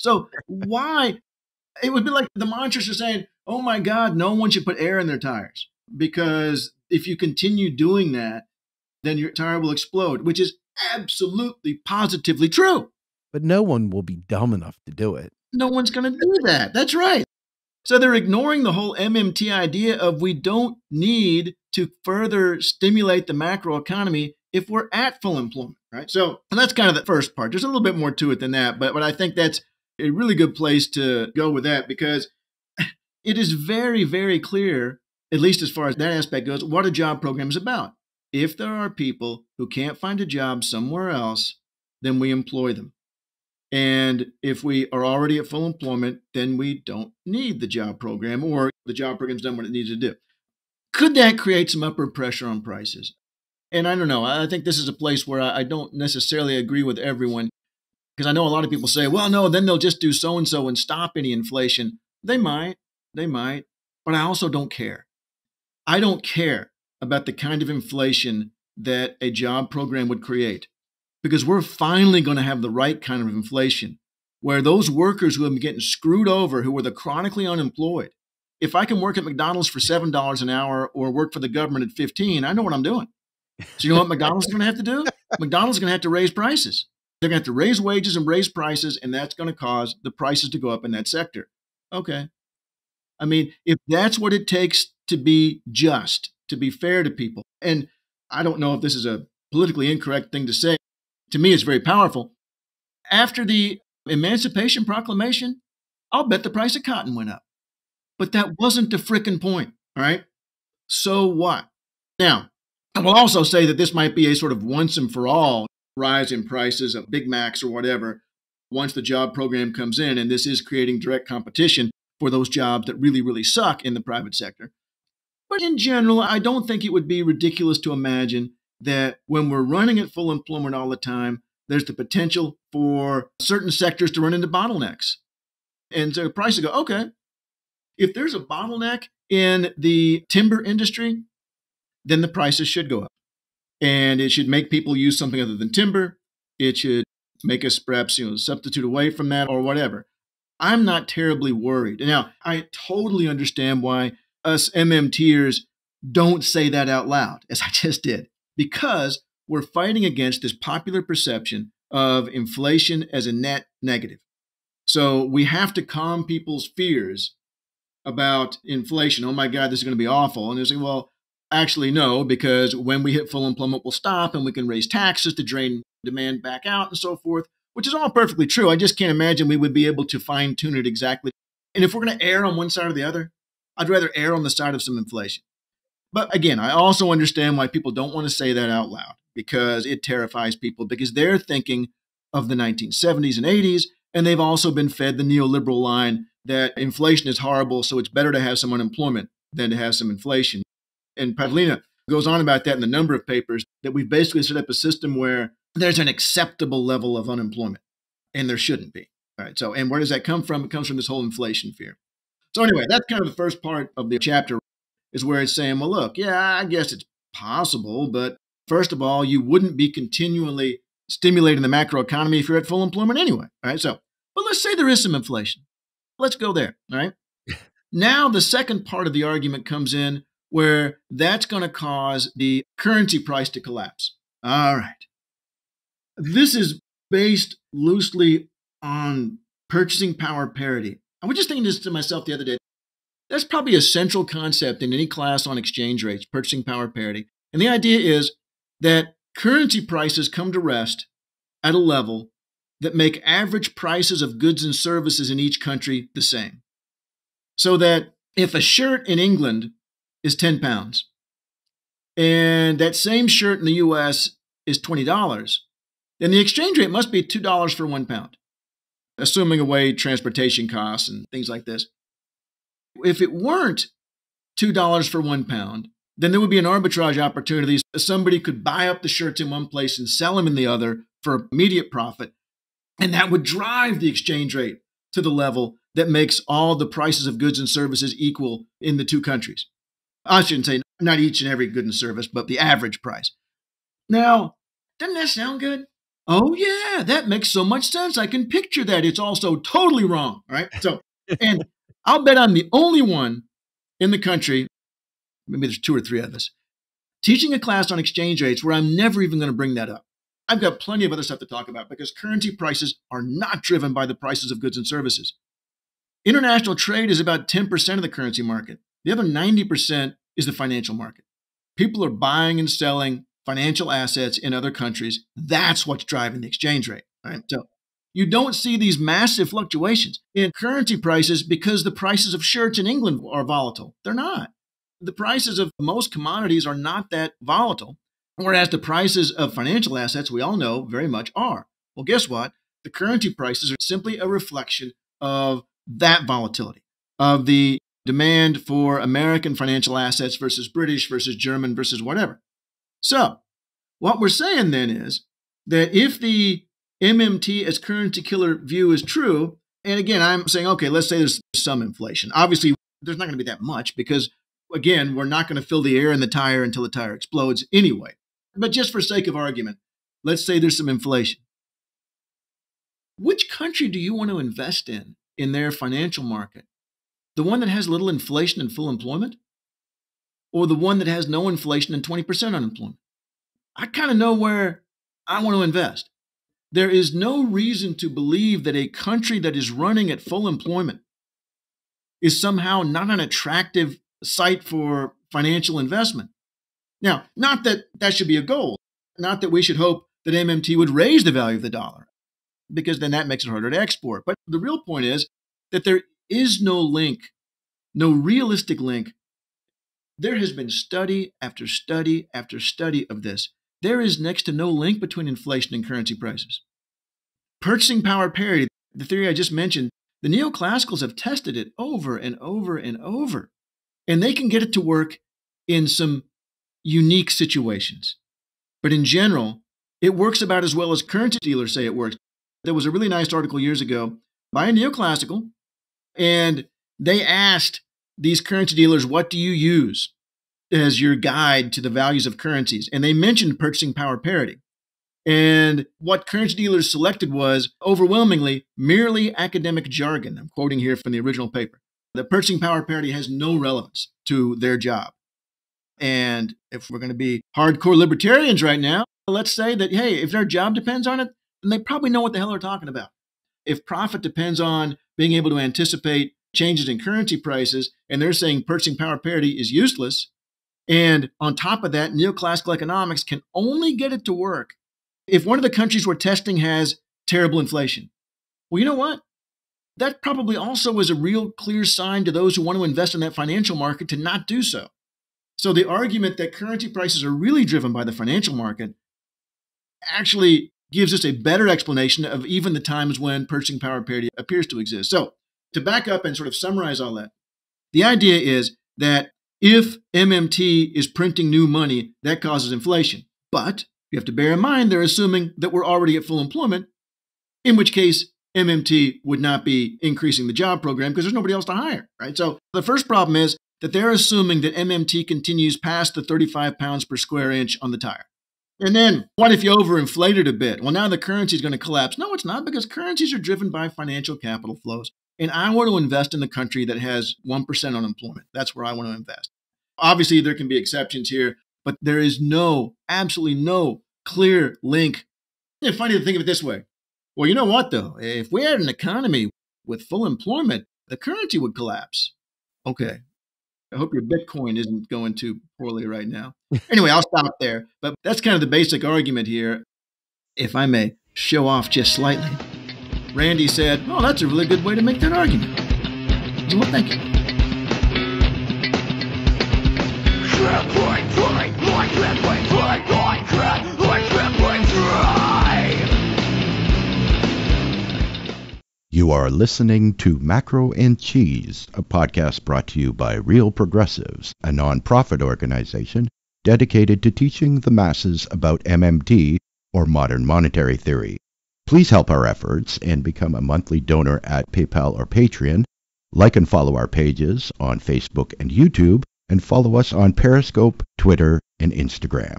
So why? It would be like the monsters are saying, oh my God, no one should put air in their tires, because if you continue doing that, then your tire will explode, which is absolutely positively true. But no one will be dumb enough to do it. No one's going to do that. That's right. So they're ignoring the whole M M T idea of we don't need to further stimulate the macroeconomy if we're at full employment, right? So that's kind of the first part. There's a little bit more to it than that, but, but I think that's a really good place to go with that, because it is very, very clear, at least as far as that aspect goes, what a job program is about. If there are people who can't find a job somewhere else, then we employ them. And if we are already at full employment, then we don't need the job program, or the job program's done what it needs to do. Could that create some upward pressure on prices? And I don't know. I think this is a place where I don't necessarily agree with everyone, because I know a lot of people say, well, no, then they'll just do so-and-so and stop any inflation. They might. They might. But I also don't care. I don't care about the kind of inflation that a job program would create, because we're finally going to have the right kind of inflation where those workers who have been getting screwed over, who are the chronically unemployed. If I can work at McDonald's for seven dollars an hour or work for the government at fifteen, I know what I'm doing. So you know what McDonald's is going to have to do? McDonald's is going to have to raise prices. They're going to have to raise wages and raise prices, and that's going to cause the prices to go up in that sector. Okay. I mean, if that's what it takes to be just, to be fair to people, and I don't know if this is a politically incorrect thing to say, to me, it's very powerful. After the Emancipation Proclamation, I'll bet the price of cotton went up. But that wasn't the frickin' point, all right? So what? Now, I will also say that this might be a sort of once and for all rise in prices of Big Macs or whatever once the job program comes in, and this is creating direct competition for those jobs that really, really suck in the private sector. But in general, I don't think it would be ridiculous to imagine that when we're running at full employment all the time, there's the potential for certain sectors to run into bottlenecks. And so prices go, okay, if there's a bottleneck in the timber industry, then the prices should go up. And it should make people use something other than timber. It should make us perhaps, you know, substitute away from that or whatever. I'm not terribly worried. Now, I totally understand why us MMTers don't say that out loud, as I just did, because we're fighting against this popular perception of inflation as a net negative. So we have to calm people's fears about inflation. Oh my God, this is going to be awful. And they're saying, well, actually, no, because when we hit full employment, we'll stop and we can raise taxes to drain demand back out and so forth, which is all perfectly true. I just can't imagine we would be able to fine tune it exactly. And if we're going to err on one side or the other, I'd rather err on the side of some inflation. But again, I also understand why people don't want to say that out loud, because it terrifies people, because they're thinking of the nineteen seventies and eighties, and they've also been fed the neoliberal line that inflation is horrible, so it's better to have some unemployment than to have some inflation. And Pavlina goes on about that in a number of papers, that we've basically set up a system where there's an acceptable level of unemployment, and there shouldn't be. All right. So, and where does that come from? It comes from this whole inflation fear. So anyway, that's kind of the first part of the chapter is where it's saying, well, look, yeah, I guess it's possible, but first of all, you wouldn't be continually stimulating the macroeconomy if you're at full employment anyway. All right. So, but let's say there is some inflation. Let's go there. All right. Now, the second part of the argument comes in where that's going to cause the currency price to collapse. All right. This is based loosely on purchasing power parity. I was just thinking this to myself the other day. That's probably a central concept in any class on exchange rates, purchasing power parity. And the idea is that currency prices come to rest at a level that make average prices of goods and services in each country the same. So that if a shirt in England is ten pounds and that same shirt in the U S is twenty dollars, then the exchange rate must be two dollars for one pound, assuming away transportation costs and things like this. If it weren't two dollars for one pound, then there would be an arbitrage opportunity. Somebody could buy up the shirts in one place and sell them in the other for immediate profit. And that would drive the exchange rate to the level that makes all the prices of goods and services equal in the two countries. I shouldn't say not each and every good and service, but the average price. Now, doesn't that sound good? Oh, yeah, that makes so much sense. I can picture that. It's also totally wrong, right? So, and I'll bet I'm the only one in the country, maybe there's two or three of us, teaching a class on exchange rates where I'm never even going to bring that up. I've got plenty of other stuff to talk about because currency prices are not driven by the prices of goods and services. International trade is about ten percent of the currency market. The other ninety percent is the financial market. People are buying and selling financial assets in other countries. That's what's driving the exchange rate. Right? So you don't see these massive fluctuations in currency prices because the prices of shirts in England are volatile. They're not. The prices of most commodities are not that volatile, whereas the prices of financial assets, we all know, very much are. Well, guess what? The currency prices are simply a reflection of that volatility, of the demand for American financial assets versus British versus German versus whatever. So what we're saying then is that if the M M T as currency killer view is true, and again, I'm saying, okay, let's say there's some inflation. Obviously, there's not going to be that much because again, we're not going to fill the air in the tire until the tire explodes anyway. But just for sake of argument, let's say there's some inflation. Which country do you want to invest in, in their financial market? The one that has little inflation and full employment? Or the one that has no inflation and twenty percent unemployment? I kind of know where I want to invest. There is no reason to believe that a country that is running at full employment is somehow not an attractive site for financial investment. Now, not that that should be a goal, not that we should hope that M M T would raise the value of the dollar, because then that makes it harder to export. But the real point is that there is no link, no realistic link. There has been study after study after study of this. There is next to no link between inflation and currency prices. Purchasing power parity, the theory I just mentioned, the neoclassicals have tested it over and over and over. And they can get it to work in some unique situations. But in general, it works about as well as currency dealers say it works. There was a really nice article years ago by a neoclassical, and they asked these currency dealers, what do you use as your guide to the values of currencies? And they mentioned purchasing power parity. And what currency dealers selected was overwhelmingly merely academic jargon. I'm quoting here from the original paper. The purchasing power parity has no relevance to their job. And if we're going to be hardcore libertarians right now, let's say that, hey, if their job depends on it, then they probably know what the hell they're talking about. If profit depends on being able to anticipate changes in currency prices, and they're saying purchasing power parity is useless, and on top of that, neoclassical economics can only get it to work if one of the countries we're testing has terrible inflation. Well, you know what? That probably also is a real clear sign to those who want to invest in that financial market to not do so. So the argument that currency prices are really driven by the financial market actually gives us a better explanation of even the times when purchasing power parity appears to exist. So to back up and sort of summarize all that, the idea is that if M M T is printing new money, that causes inflation. But you have to bear in mind they're assuming that we're already at full employment, in which case M M T would not be increasing the job program because there's nobody else to hire, right? So the first problem is that they're assuming that M M T continues past the thirty-five pounds per square inch on the tire. And then what if you overinflate it a bit? Well, now the currency is going to collapse. No, it's not, because currencies are driven by financial capital flows. And I want to invest in the country that has one percent unemployment. That's where I want to invest. Obviously, there can be exceptions here, but there is no, absolutely no clear link. It's funny to think of it this way. Well, you know what, though? If we had an economy with full employment, the currency would collapse. Okay. I hope your Bitcoin isn't going too poorly right now. Anyway, I'll stop there. But that's kind of the basic argument here. If I may show off just slightly, Randy said, oh, that's a really good way to make that argument. So, well, thank you. You are listening to Macro and Cheese, a podcast brought to you by Real Progressives, a nonprofit organization dedicated to teaching the masses about M M T, or modern monetary theory. Please help our efforts and become a monthly donor at PayPal or Patreon. Like and follow our pages on Facebook and YouTube, and follow us on Periscope, Twitter, and Instagram.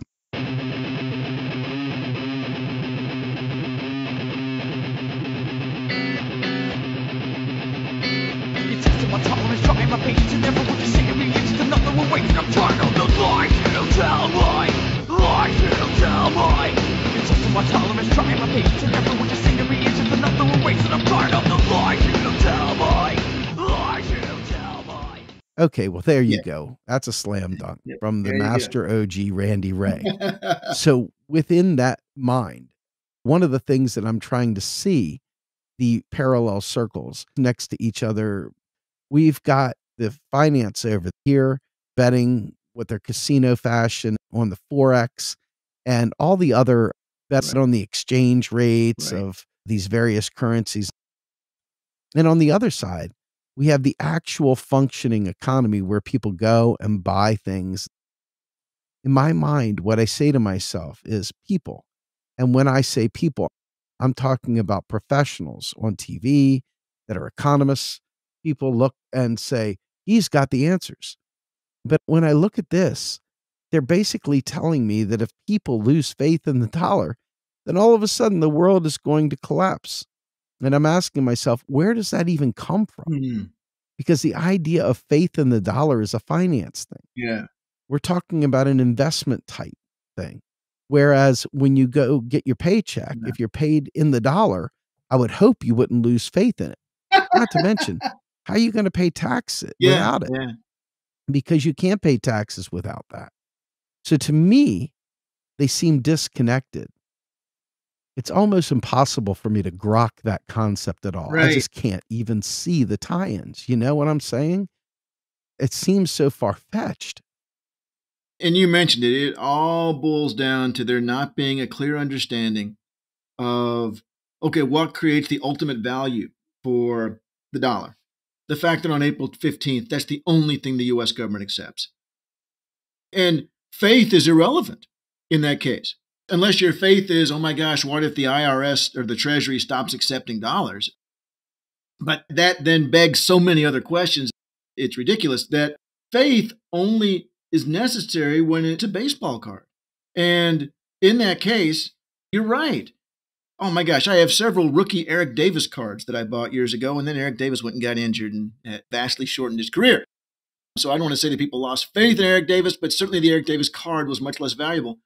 Okay, well, there you yeah. go. That's a slam dunk yeah. from the there master O G, Randy Wray. So within that mind, one of the things that I'm trying to see, the parallel circles next to each other, we've got the finance over here, betting with their casino fashion on the Forex and all the other bets right. on the exchange rates right. of these various currencies. And on the other side, we have the actual functioning economy where people go and buy things. In my mind, what I say to myself is people. And when I say people, I'm talking about professionals on T V that are economists. People look and say, he's got the answers. But when I look at this, they're basically telling me that if people lose faith in the dollar, then all of a sudden the world is going to collapse. And I'm asking myself, where does that even come from? Mm-hmm. Because the idea of faith in the dollar is a finance thing. Yeah. We're talking about an investment type thing. Whereas when you go get your paycheck, yeah. if you're paid in the dollar, I would hope you wouldn't lose faith in it. Not to mention, how are you going to pay taxes yeah, without it? Yeah. Because you can't pay taxes without that. So to me, they seem disconnected. It's almost impossible for me to grok that concept at all. Right. I just can't even see the tie-ins. You know what I'm saying? It seems so far-fetched. And you mentioned it. It all boils down to there not being a clear understanding of, okay, what creates the ultimate value for the dollar? The fact that on April fifteenth, that's the only thing the U S government accepts. And faith is irrelevant in that case. Unless your faith is, oh my gosh, what if the I R S or the Treasury stops accepting dollars? But that then begs so many other questions. It's ridiculous that faith only is necessary when it's a baseball card. And in that case, you're right. Oh my gosh, I have several rookie Eric Davis cards that I bought years ago, and then Eric Davis went and got injured and vastly shortened his career. So I don't want to say that people lost faith in Eric Davis, but certainly the Eric Davis card was much less valuable.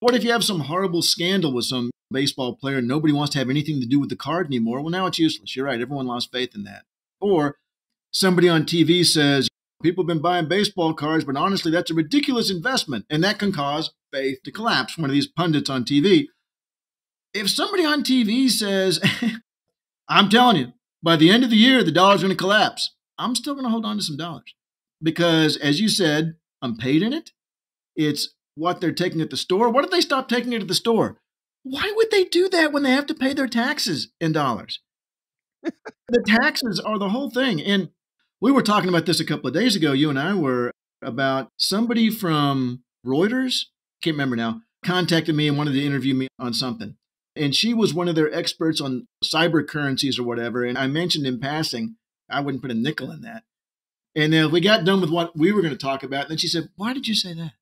What if you have some horrible scandal with some baseball player and nobody wants to have anything to do with the card anymore? Well, now it's useless. You're right. Everyone lost faith in that. Or somebody on T V says, people have been buying baseball cards, but honestly, that's a ridiculous investment. And that can cause faith to collapse. One of these pundits on T V. If somebody on T V says, I'm telling you, by the end of the year, the dollar's going to collapse. I'm still going to hold on to some dollars because, as you said, I'm paid in it. It's what they're taking at the store. What if they stop taking it at the store? Why would they do that when they have to pay their taxes in dollars? The taxes are the whole thing. And we were talking about this a couple of days ago, you and I were, about somebody from Reuters, can't remember now, contacted me and wanted to interview me on something. And she was one of their experts on cyber currencies or whatever. And I mentioned in passing, I wouldn't put a nickel in that. And then we got done with what we were going to talk about. And then she said, why did you say that?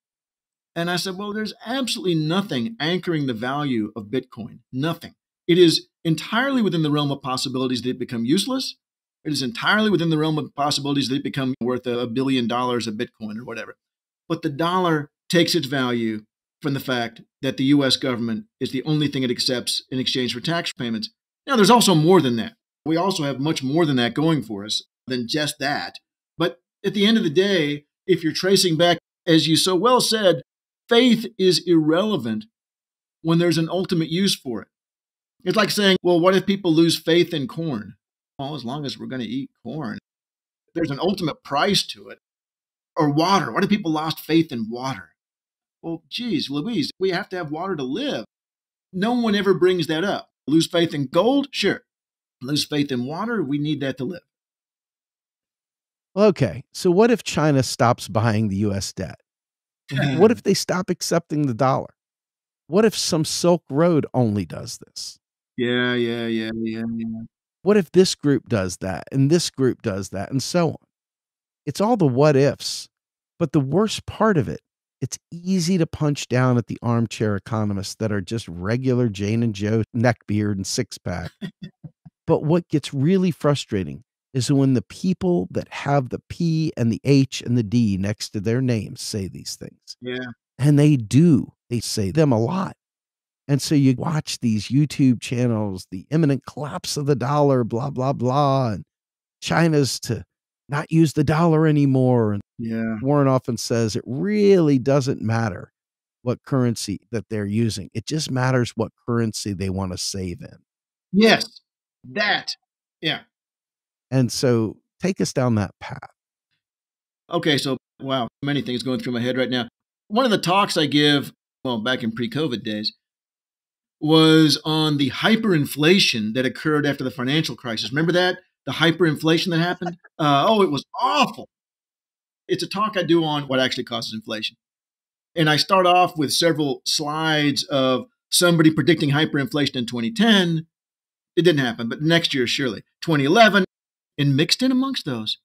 And I said, well, there's absolutely nothing anchoring the value of Bitcoin. Nothing. It is entirely within the realm of possibilities that it become useless. It is entirely within the realm of possibilities that it become worth a billion dollars of Bitcoin or whatever. But the dollar takes its value from the fact that the U S government is the only thing it accepts in exchange for tax payments. Now, there's also more than that. We also have much more than that going for us than just that. But at the end of the day, if you're tracing back, as you so well said, faith is irrelevant when there's an ultimate use for it. It's like saying, well, what if people lose faith in corn? Well, as long as we're going to eat corn, there's an ultimate price to it. Or water. What if people lost faith in water? Well, geez, Louise, we have to have water to live. No one ever brings that up. Lose faith in gold? Sure. Lose faith in water? We need that to live. Okay. So what if China stops buying the U S debt? What if they stop accepting the dollar? What if some Silk Road only does this? Yeah, yeah, yeah, yeah, yeah. What if this group does that and this group does that and so on? It's all the what ifs, but the worst part of it, it's easy to punch down at the armchair economists that are just regular Jane and Joe neckbeard and six pack. But what gets really frustrating is when the people that have the P and the H and the D next to their names say these things. Yeah. And they do. They say them a lot. And so you watch these YouTube channels, the imminent collapse of the dollar, blah, blah, blah, and China's to not use the dollar anymore. And yeah. Warren often says it really doesn't matter what currency that they're using. It just matters what currency they want to save in. Yes, that. Yeah. And so take us down that path. Okay. So, wow, many things going through my head right now. One of the talks I give, well, back in pre-COVID days, was on the hyperinflation that occurred after the financial crisis. Remember that? The hyperinflation that happened? Uh, oh, it was awful. It's a talk I do on what actually causes inflation. And I start off with several slides of somebody predicting hyperinflation in twenty ten. It didn't happen, but next year, surely. twenty eleven. And mixed in amongst those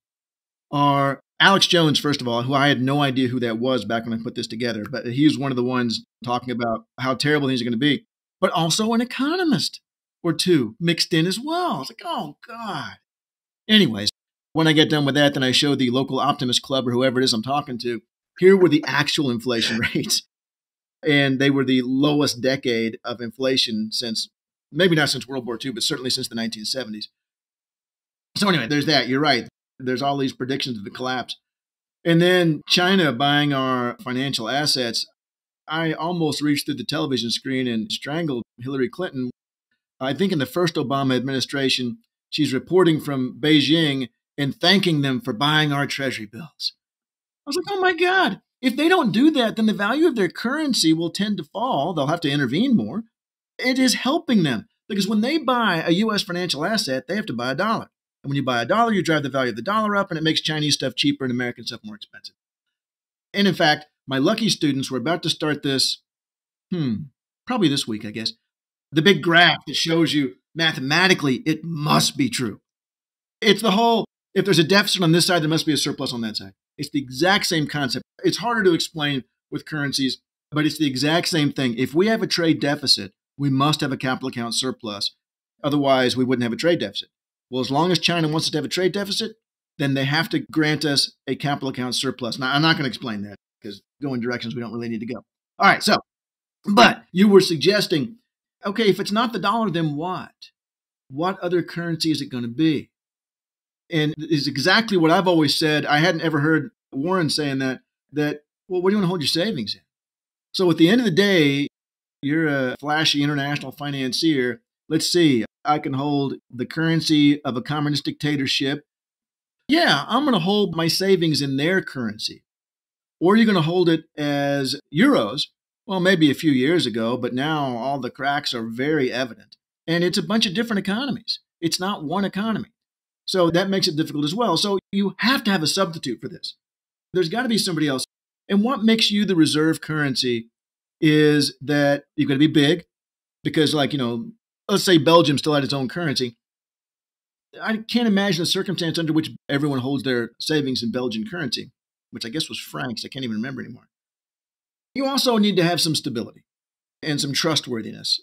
are Alex Jones, first of all, who I had no idea who that was back when I put this together. But he was one of the ones talking about how terrible things are going to be. But also an economist or two mixed in as well. It's like, oh, God. Anyways, when I get done with that, then I show the local optimist club or whoever it is I'm talking to, here were the actual inflation rates. And they were the lowest decade of inflation since, maybe not since World War Two, but certainly since the nineteen seventies. So anyway, there's that. You're right. There's all these predictions of the collapse. And then China buying our financial assets. I almost reached through the television screen and strangled Hillary Clinton. I think in the first Obama administration, she's reporting from Beijing and thanking them for buying our treasury bills. I was like, oh my God, if they don't do that, then the value of their currency will tend to fall. They'll have to intervene more. It is helping them because when they buy a U S financial asset, they have to buy a dollar. And when you buy a dollar, you drive the value of the dollar up and it makes Chinese stuff cheaper and American stuff more expensive. And in fact, my lucky students were about to start this, hmm, probably this week, I guess. The big graph that shows you mathematically, it must be true. It's the whole, if there's a deficit on this side, there must be a surplus on that side. It's the exact same concept. It's harder to explain with currencies, but it's the exact same thing. If we have a trade deficit, we must have a capital account surplus. Otherwise, we wouldn't have a trade deficit. Well, as long as China wants us to have a trade deficit, then they have to grant us a capital account surplus. Now, I'm not going to explain that because going directions we don't really need to go. All right, so, but you were suggesting, okay, if it's not the dollar, then what? What other currency is it going to be? And it's exactly what I've always said. I hadn't ever heard Warren saying that, that, well, what do you want to hold your savings in? So at the end of the day, you're a flashy international financier. Let's see, I can hold the currency of a communist dictatorship. Yeah, I'm going to hold my savings in their currency. Or you're going to hold it as euros. Well, maybe a few years ago, but now all the cracks are very evident. And it's a bunch of different economies. It's not one economy. So that makes it difficult as well. So you have to have a substitute for this. There's got to be somebody else. And what makes you the reserve currency is that you've got to be big. Because, like, you know, let's say Belgium still had its own currency. I can't imagine a circumstance under which everyone holds their savings in Belgian currency, which I guess was francs. I can't even remember anymore. You also need to have some stability and some trustworthiness,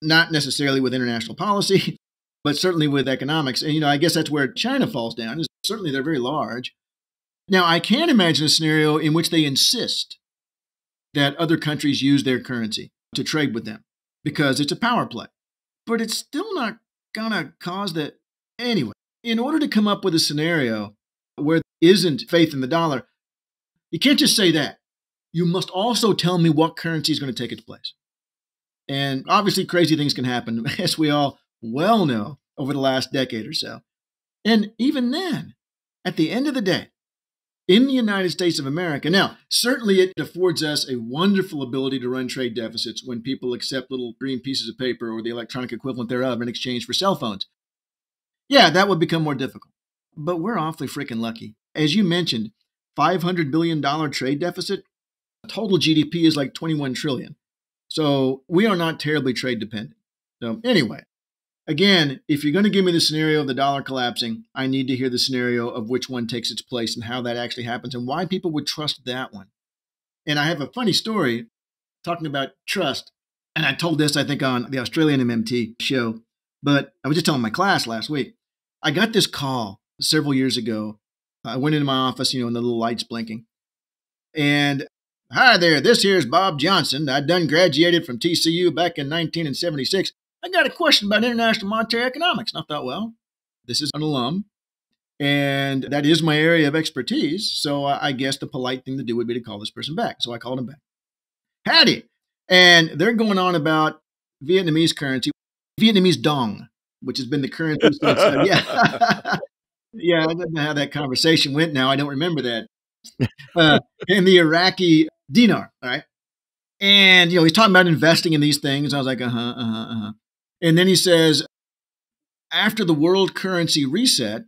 not necessarily with international policy, but certainly with economics. And, you know, I guess that's where China falls down. Is certainly they're very large. Now, I can imagine a scenario in which they insist that other countries use their currency to trade with them because it's a power play. But it's still not going to cause that. Anyway, in order to come up with a scenario where there isn't faith in the dollar, you can't just say that. You must also tell me what currency is going to take its place. And obviously, crazy things can happen, as we all well know, over the last decade or so. And even then, at the end of the day, in the United States of America, now, certainly it affords us a wonderful ability to run trade deficits when people accept little green pieces of paper or the electronic equivalent thereof in exchange for cell phones. Yeah, that would become more difficult. But we're awfully freaking lucky. As you mentioned, five hundred billion dollars trade deficit, total G D P is like twenty-one trillion dollars. So we are not terribly trade dependent. So anyway, again, if you're going to give me the scenario of the dollar collapsing, I need to hear the scenario of which one takes its place and how that actually happens and why people would trust that one. And I have a funny story talking about trust. And I told this, I think, on the Australian M M T show. But I was just telling my class last week, I got this call several years ago. I went into my office, you know, and the little light's blinking. And, hi there, this here's Bob Johnson. I done graduated from T C U back in nineteen seventy-six. I got a question about international monetary economics. And I thought, well, this is an alum, and that is my area of expertise. So I guess the polite thing to do would be to call this person back. So I called him back. Howdy. And they're going on about Vietnamese currency. Vietnamese dong, which has been the currency since, uh, yeah, yeah, I don't know how that conversation went now. I don't remember that. Uh, and the Iraqi dinar, all right? And, you know, he's talking about investing in these things. I was like, uh-huh, uh-huh, uh-huh. And then he says, after the world currency reset,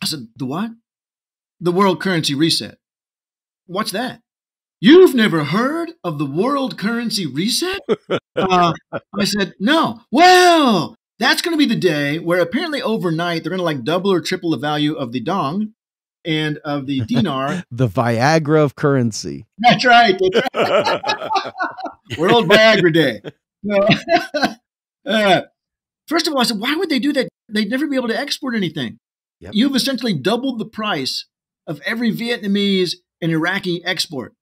I said, the what? The world currency reset. What's that? You've never heard of the world currency reset? Uh, I said, no. Well, that's going to be the day where apparently overnight, they're going to like double or triple the value of the dong and of the dinar. The Viagra of currency. That's right. That's right. World Viagra Day. uh, first of all, I said, why would they do that? They'd never be able to export anything. Yep. You've essentially doubled the price of every Vietnamese and Iraqi export.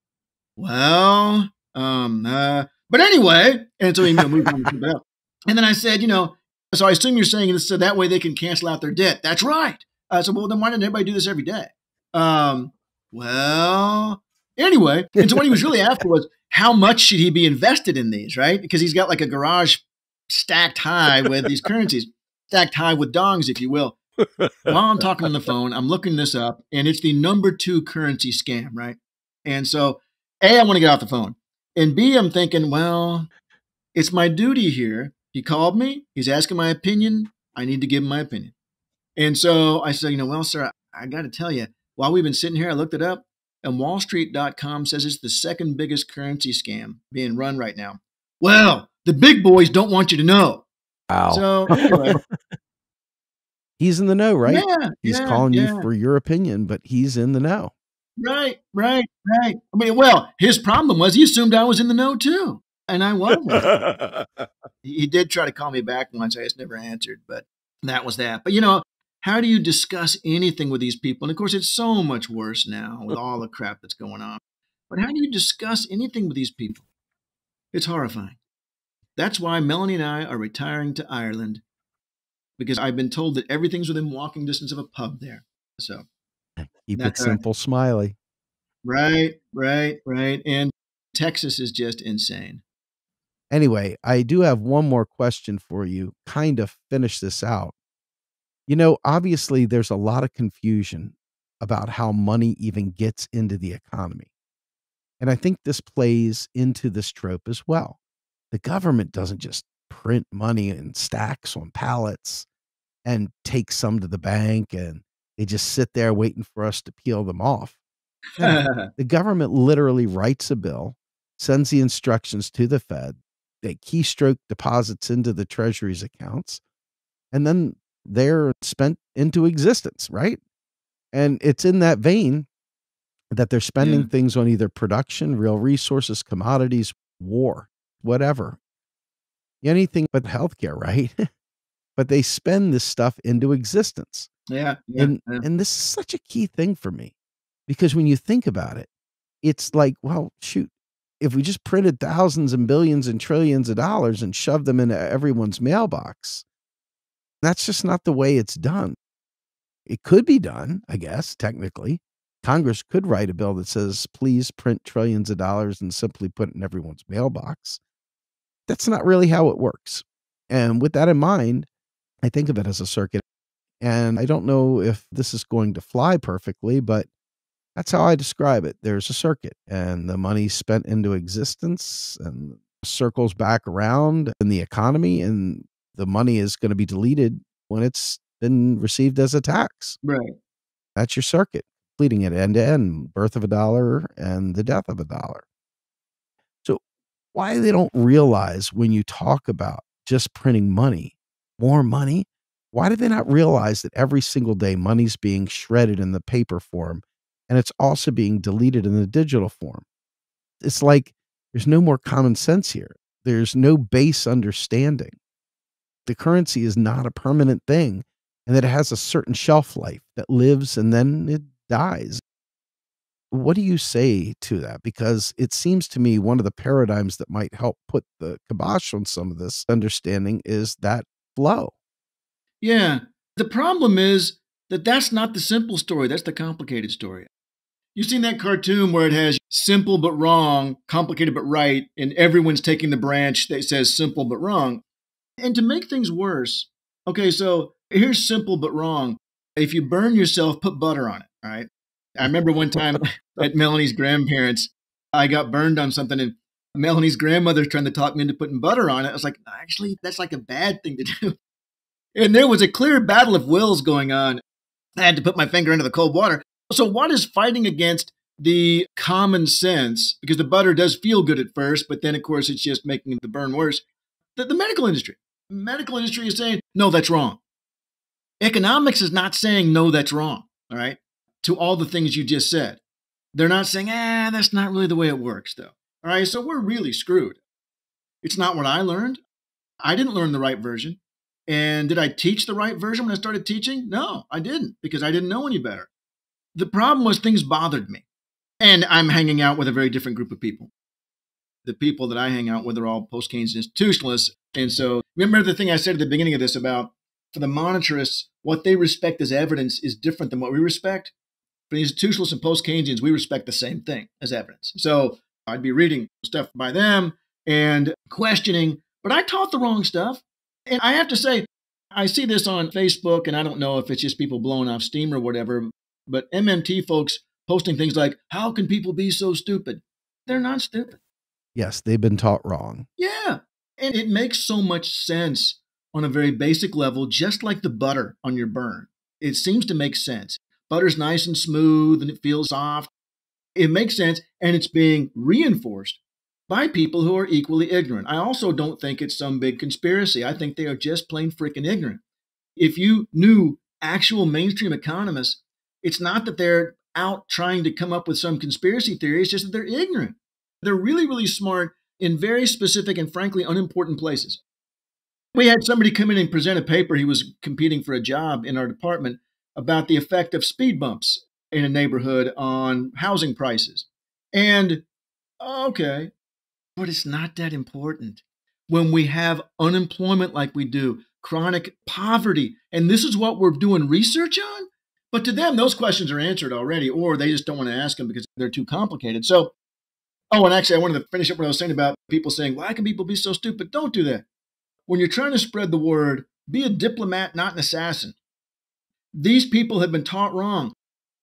Well, um, uh, but anyway, and so he moved on to that. And then I said, you know, so I assume you're saying this so that way they can cancel out their debt. That's right. I said, well, then why didn't everybody do this every day? Um, well, anyway, and so what he was really after was how much should he be invested in these, right? Because he's got like a garage stacked high with these currencies, stacked high with dongs, if you will. While I'm talking on the phone, I'm looking this up, and it's the number two currency scam, right? And so A, I want to get off the phone. And B, I'm thinking, well, it's my duty here. He called me. He's asking my opinion. I need to give him my opinion. And so I said, you know, well, sir, I, I got to tell you, while we've been sitting here, I looked it up, and wall street dot com says it's the second biggest currency scam being run right now. Well, the big boys don't want you to know. Wow. So anyway. He's in the know, right? Yeah, he's yeah, calling yeah. you for your opinion, but he's in the know. Right, right, right. I mean, well, his problem was he assumed I was in the know too, and I wasn't. He did try to call me back once. I just never answered, but that was that. But, you know, how do you discuss anything with these people? And, of course, it's so much worse now with all the crap that's going on. But how do you discuss anything with these people? It's horrifying. That's why Melanie and I are retiring to Ireland, because I've been told that everything's within walking distance of a pub there. So. Keep it simple, smiley. Right, right, right. And Texas is just insane. Anyway, I do have one more question for you, kind of finish this out. You know, obviously there's a lot of confusion about how money even gets into the economy. And I think this plays into this trope as well. The government doesn't just print money in stacks on pallets and take some to the bank and they just sit there waiting for us to peel them off. The government literally writes a bill, sends the instructions to the Fed. they keystroke deposits into the Treasury's accounts, and then they're spent into existence, right? And it's in that vein that they're spending yeah. things on either production, real resources, commodities, war, whatever, anything but healthcare, right? But they spend this stuff into existence. Yeah, yeah, and, yeah. and this is such a key thing for me, because when you think about it, it's like, well, shoot, if we just printed thousands and billions and trillions of dollars and shoved them into everyone's mailbox, that's just not the way it's done. It could be done, I guess, technically. Congress could write a bill that says, please print trillions of dollars and simply put it in everyone's mailbox. That's not really how it works. And with that in mind, I think of it as a circuit. And I don't know if this is going to fly perfectly, but that's how I describe it. There's a circuit, and the money spent into existence and circles back around in the economy, and the money is going to be deleted when it's been received as a tax. Right. That's your circuit. Completing it end to end, birth of a dollar and the death of a dollar. So why they don't realize when you talk about just printing money, more money, why do they not realize that every single day money's being shredded in the paper form, and it's also being deleted in the digital form? It's like there's no more common sense here. There's no base understanding. The currency is not a permanent thing, and that it has a certain shelf life that lives and then it dies. What do you say to that? Because it seems to me one of the paradigms that might help put the kibosh on some of this understanding is that flow. Yeah. The problem is that that's not the simple story. That's the complicated story. You've seen that cartoon where it has simple but wrong, complicated but right, and everyone's taking the branch that says simple but wrong. And to make things worse, okay, so here's simple but wrong. If you burn yourself, put butter on it. All right. I remember one time at Melanie's grandparents, I got burned on something, and Melanie's grandmother's trying to talk me into putting butter on it. I was like, actually, that's like a bad thing to do. And there was a clear battle of wills going on. I had to put my finger into the cold water. So what is fighting against the common sense? Because the butter does feel good at first, but then, of course, it's just making the burn worse. The, the medical industry. The medical industry is saying, no, that's wrong. Economics is not saying, no, that's wrong. All right. To all the things you just said. They're not saying, ah, that's not really the way it works, though. All right, so we're really screwed. It's not what I learned. I didn't learn the right version. And did I teach the right version when I started teaching? No, I didn't, because I didn't know any better. The problem was things bothered me. And I'm hanging out with a very different group of people. The people that I hang out with are all post-Keynesian institutionalists. And so remember the thing I said at the beginning of this about, for the monetarists, what they respect as evidence is different than what we respect. For the institutionalists and post-Keynesians, we respect the same thing as evidence. So I'd be reading stuff by them and questioning, but I taught the wrong stuff. And I have to say, I see this on Facebook, and I don't know if it's just people blowing off steam or whatever, but M M T folks posting things like, how can people be so stupid? They're not stupid. Yes, they've been taught wrong. Yeah. And it makes so much sense on a very basic level, just like the butter on your burn. It seems to make sense. Butter's nice and smooth, and it feels soft. It makes sense, and it's being reinforced by people who are equally ignorant. I also don't think it's some big conspiracy. I think they are just plain freaking ignorant. If you knew actual mainstream economists, it's not that they're out trying to come up with some conspiracy theory. It's just that they're ignorant. They're really, really smart in very specific and frankly unimportant places. We had somebody come in and present a paper. He was competing for a job in our department about the effect of speed bumps in a neighborhood on housing prices. And, okay, but it's not that important. When we have unemployment like we do, chronic poverty, and this is what we're doing research on? But to them, those questions are answered already, or they just don't want to ask them because they're too complicated. So, oh, and actually, I wanted to finish up what I was saying about people saying, why can people be so stupid? Don't do that. When you're trying to spread the word, be a diplomat, not an assassin. These people have been taught wrong.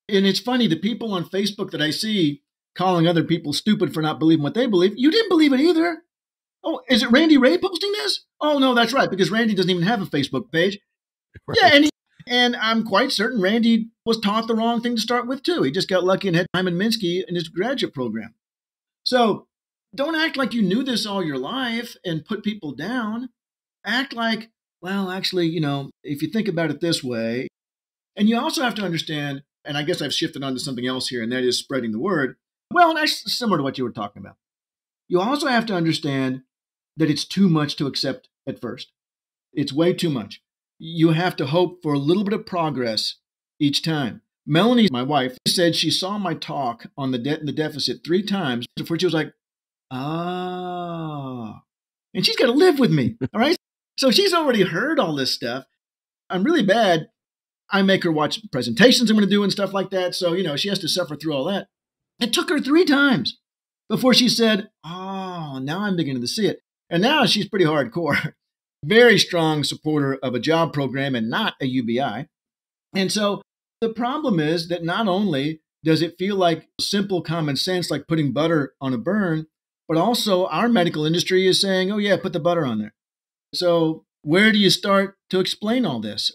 And it's funny, the people on Facebook that I see calling other people stupid for not believing what they believe, you didn't believe it either. Oh, is it Randy Wray posting this? Oh, no, that's right, because Randy doesn't even have a Facebook page. Right. Yeah, and, he, and I'm quite certain Randy was taught the wrong thing to start with, too. He just got lucky and had Hyman Minsky in his graduate program. So don't act like you knew this all your life and put people down. Act like, well, actually, you know, if you think about it this way. And you also have to understand, and I guess I've shifted on to something else here, and that is spreading the word. Well, that's similar to what you were talking about. You also have to understand that it's too much to accept at first. It's way too much. You have to hope for a little bit of progress each time. Melanie, my wife, said she saw my talk on the debt and the deficit three times before she was like, ah, and she's got to live with me. All right. So she's already heard all this stuff. I'm really bad. I make her watch presentations I'm going to do and stuff like that. So, you know, she has to suffer through all that. It took her three times before she said, oh, now I'm beginning to see it. And now she's pretty hardcore, very strong supporter of a job program and not a U B I. And so the problem is that not only does it feel like simple common sense, like putting butter on a burn, but also our medical industry is saying, oh, yeah, put the butter on there. So where do you start to explain all this?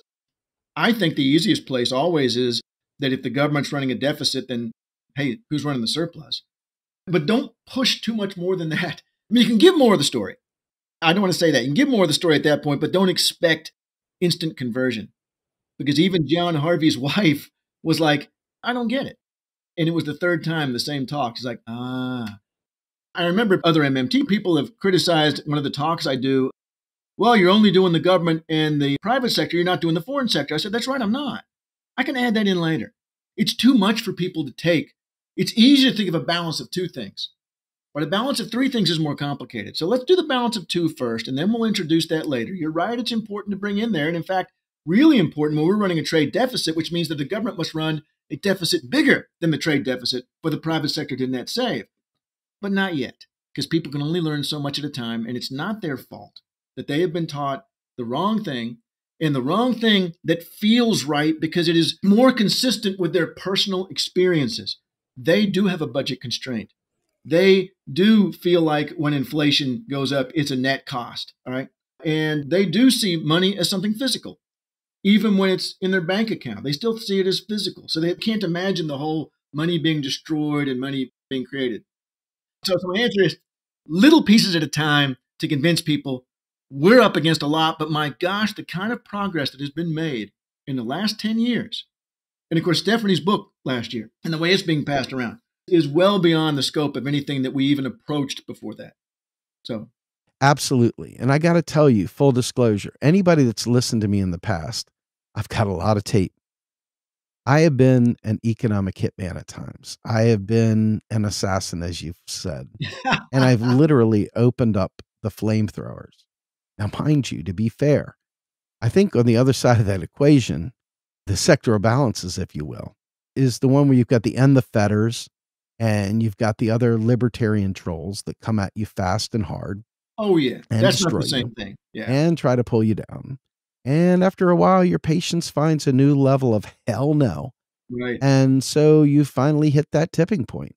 I think the easiest place always is that if the government's running a deficit, then, hey, who's running the surplus? But don't push too much more than that. I mean, you can give more of the story. I don't want to say that. You can give more of the story at that point, but don't expect instant conversion. Because even John Harvey's wife was like, I don't get it. And it was the third time the same talk. She's like, ah. I remember other M M T people have criticized one of the talks I do. Well, you're only doing the government and the private sector. You're not doing the foreign sector. I said, that's right, I'm not. I can add that in later. It's too much for people to take. It's easier to think of a balance of two things. But a balance of three things is more complicated. So let's do the balance of two first, and then we'll introduce that later. You're right, it's important to bring in there. And in fact, really important when we're running a trade deficit, which means that the government must run a deficit bigger than the trade deficit for the private sector to net save. But not yet, because people can only learn so much at a time, and it's not their fault that they have been taught the wrong thing, and the wrong thing that feels right because it is more consistent with their personal experiences. They do have a budget constraint. They do feel like when inflation goes up, it's a net cost, all right? And they do see money as something physical, even when it's in their bank account. They still see it as physical. So they can't imagine the whole money being destroyed and money being created. So my answer is little pieces at a time to convince people we're up against a lot, but my gosh, the kind of progress that has been made in the last ten years. And of course, Stephanie's book last year and the way it's being passed around is well beyond the scope of anything that we even approached before that. So, absolutely. And I got to tell you, full disclosure, anybody that's listened to me in the past, I've got a lot of tape. I have been an economic hitman at times. I have been an assassin, as you've said, and I've literally opened up the flamethrowers. Now, mind you, to be fair, I think on the other side of that equation, the sectoral balances, if you will, is the one where you've got the end the fetters and you've got the other libertarian trolls that come at you fast and hard. Oh, yeah. That's not the same thing. Yeah. And try to pull you down. And after a while, your patience finds a new level of hell no. Right. And so you finally hit that tipping point.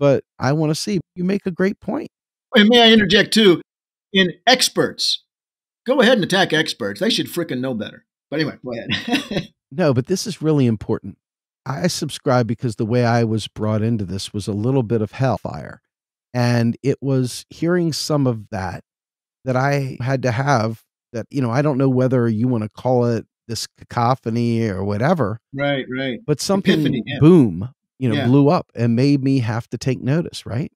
But I want to see, you make a great point. And may I interject too? In experts, go ahead and attack experts. They should frickin' know better. But anyway, go ahead. No, but this is really important. I subscribe because the way I was brought into this was a little bit of hellfire. And it was hearing some of that, that I had to have that, you know, I don't know whether you want to call it this cacophony or whatever. Right, right. But something, epiphany, yeah. Boom, you know, yeah. Blew up and made me have to take notice, right?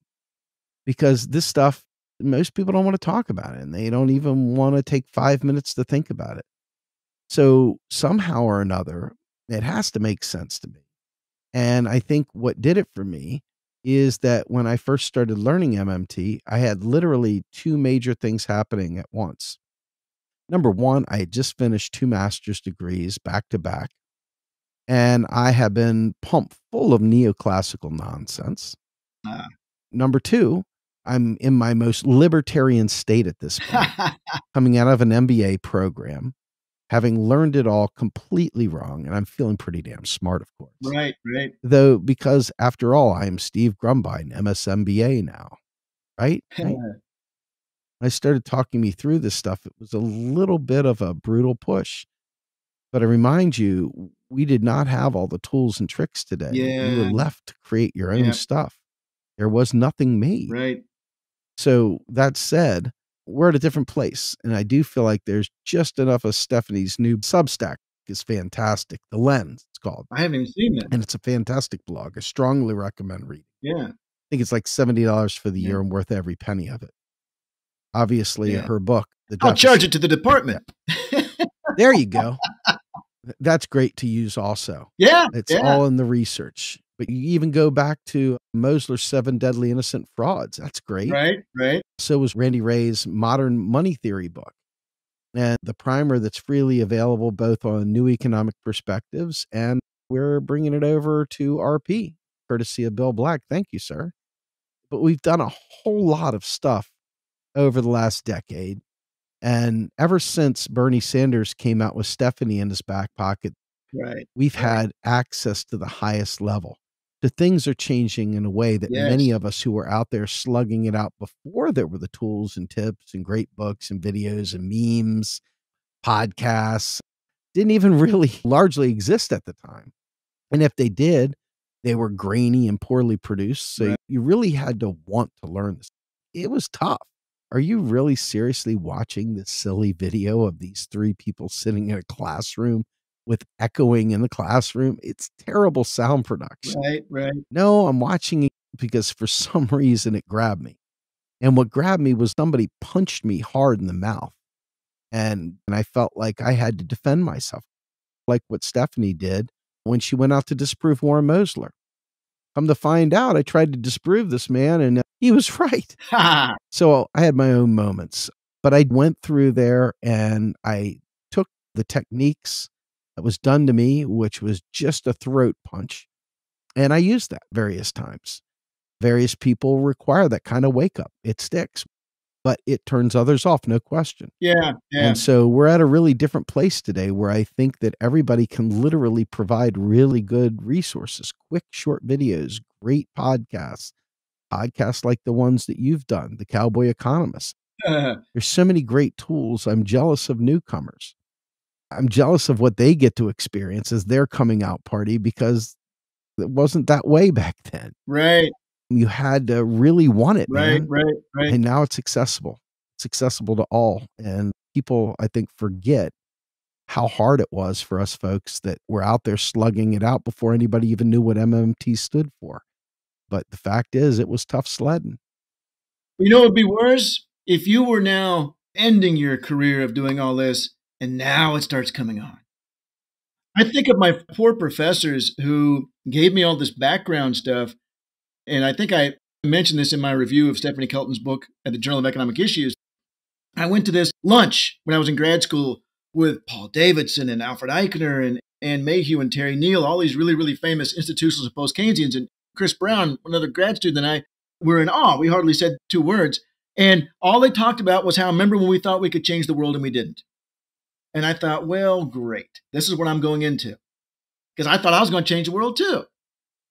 Because this stuff, most people don't want to talk about it, and they don't even want to take five minutes to think about it. So somehow or another, it has to make sense to me. And I think what did it for me is that when I first started learning M M T, I had literally two major things happening at once. Number one, I had just finished two master's degrees back to back, and I had been pumped full of neoclassical nonsense. Uh. Number two, I'm in my most libertarian state at this point, coming out of an M B A program, having learned it all completely wrong. And I'm feeling pretty damn smart, of course. Right, right. Though, because after all, I am Steve Grumbine, M S M B A now, right? right? I started talking me through this stuff. It was a little bit of a brutal push. But I remind you, we did not have all the tools and tricks today. Yeah. You were left to create your own yeah. stuff. There was nothing made. Right. So that said, we're at a different place. And I do feel like there's just enough of Stephanie's new Substack is fantastic. The Lens, it's called. I haven't even seen that. And it's a fantastic blog. I strongly recommend reading. Yeah. I think it's like seventy dollars for the yeah. year and worth every penny of it. Obviously, yeah. her book. The I'll charge it to the department. There you go. That's great to use also. Yeah. It's yeah. all in the research. But you even go back to Mosler's Seven Deadly Innocent Frauds. That's great. Right, right. So was Randy Wray's Modern Money Theory book. And the primer that's freely available both on New Economic Perspectives, and we're bringing it over to R P, courtesy of Bill Black. Thank you, sir. But we've done a whole lot of stuff over the last decade. And ever since Bernie Sanders came out with Stephanie in his back pocket, right, we've had access to the highest level. The things are changing in a way that yes. many of us who were out there slugging it out before there were the tools and tips and great books and videos and memes, podcasts, didn't even really largely exist at the time. And if they did, they were grainy and poorly produced. So right. you really had to want to learn this. It was tough. Are you really seriously watching this silly video of these three people sitting in a classroom with echoing in the classroom? It's terrible sound production. Right, right. No, I'm watching it because for some reason it grabbed me. And what grabbed me was somebody punched me hard in the mouth. And, and I felt like I had to defend myself, like what Stephanie did when she went out to disprove Warren Mosler. Come to find out, I tried to disprove this man and he was right. So I had my own moments, but I went through there and I took the techniques that was done to me, which was just a throat punch. And I used that various times. Various people require that kind of wake up. It sticks, but it turns others off, no question. Yeah, yeah. And so we're at a really different place today where I think that everybody can literally provide really good resources, quick, short videos, great podcasts, podcasts like the ones that you've done, The Cowboy Economist. Uh, There's so many great tools. I'm jealous of newcomers. I'm jealous of what they get to experience as their coming out party, because it wasn't that way back then. Right. You had to really want it. Right, man. right, right. And now it's accessible. It's accessible to all. And people, I think, forget how hard it was for us folks that were out there slugging it out before anybody even knew what M M T stood for. But the fact is, it was tough sledding. You know what would be worse? If you were now ending your career of doing all this, and now it starts coming on. I think of my four professors who gave me all this background stuff. And I think I mentioned this in my review of Stephanie Kelton's book at the Journal of Economic Issues. I went to this lunch when I was in grad school with Paul Davidson and Alfred Eichner and Ann Mayhew and Terry Neal, all these really, really famous institutionalists of post-Keynesians. And Chris Brown, another grad student, and I were in awe. We hardly said two words. And all they talked about was how, remember when we thought we could change the world and we didn't? And I thought, well, great. This is what I'm going into. Because I thought I was going to change the world too.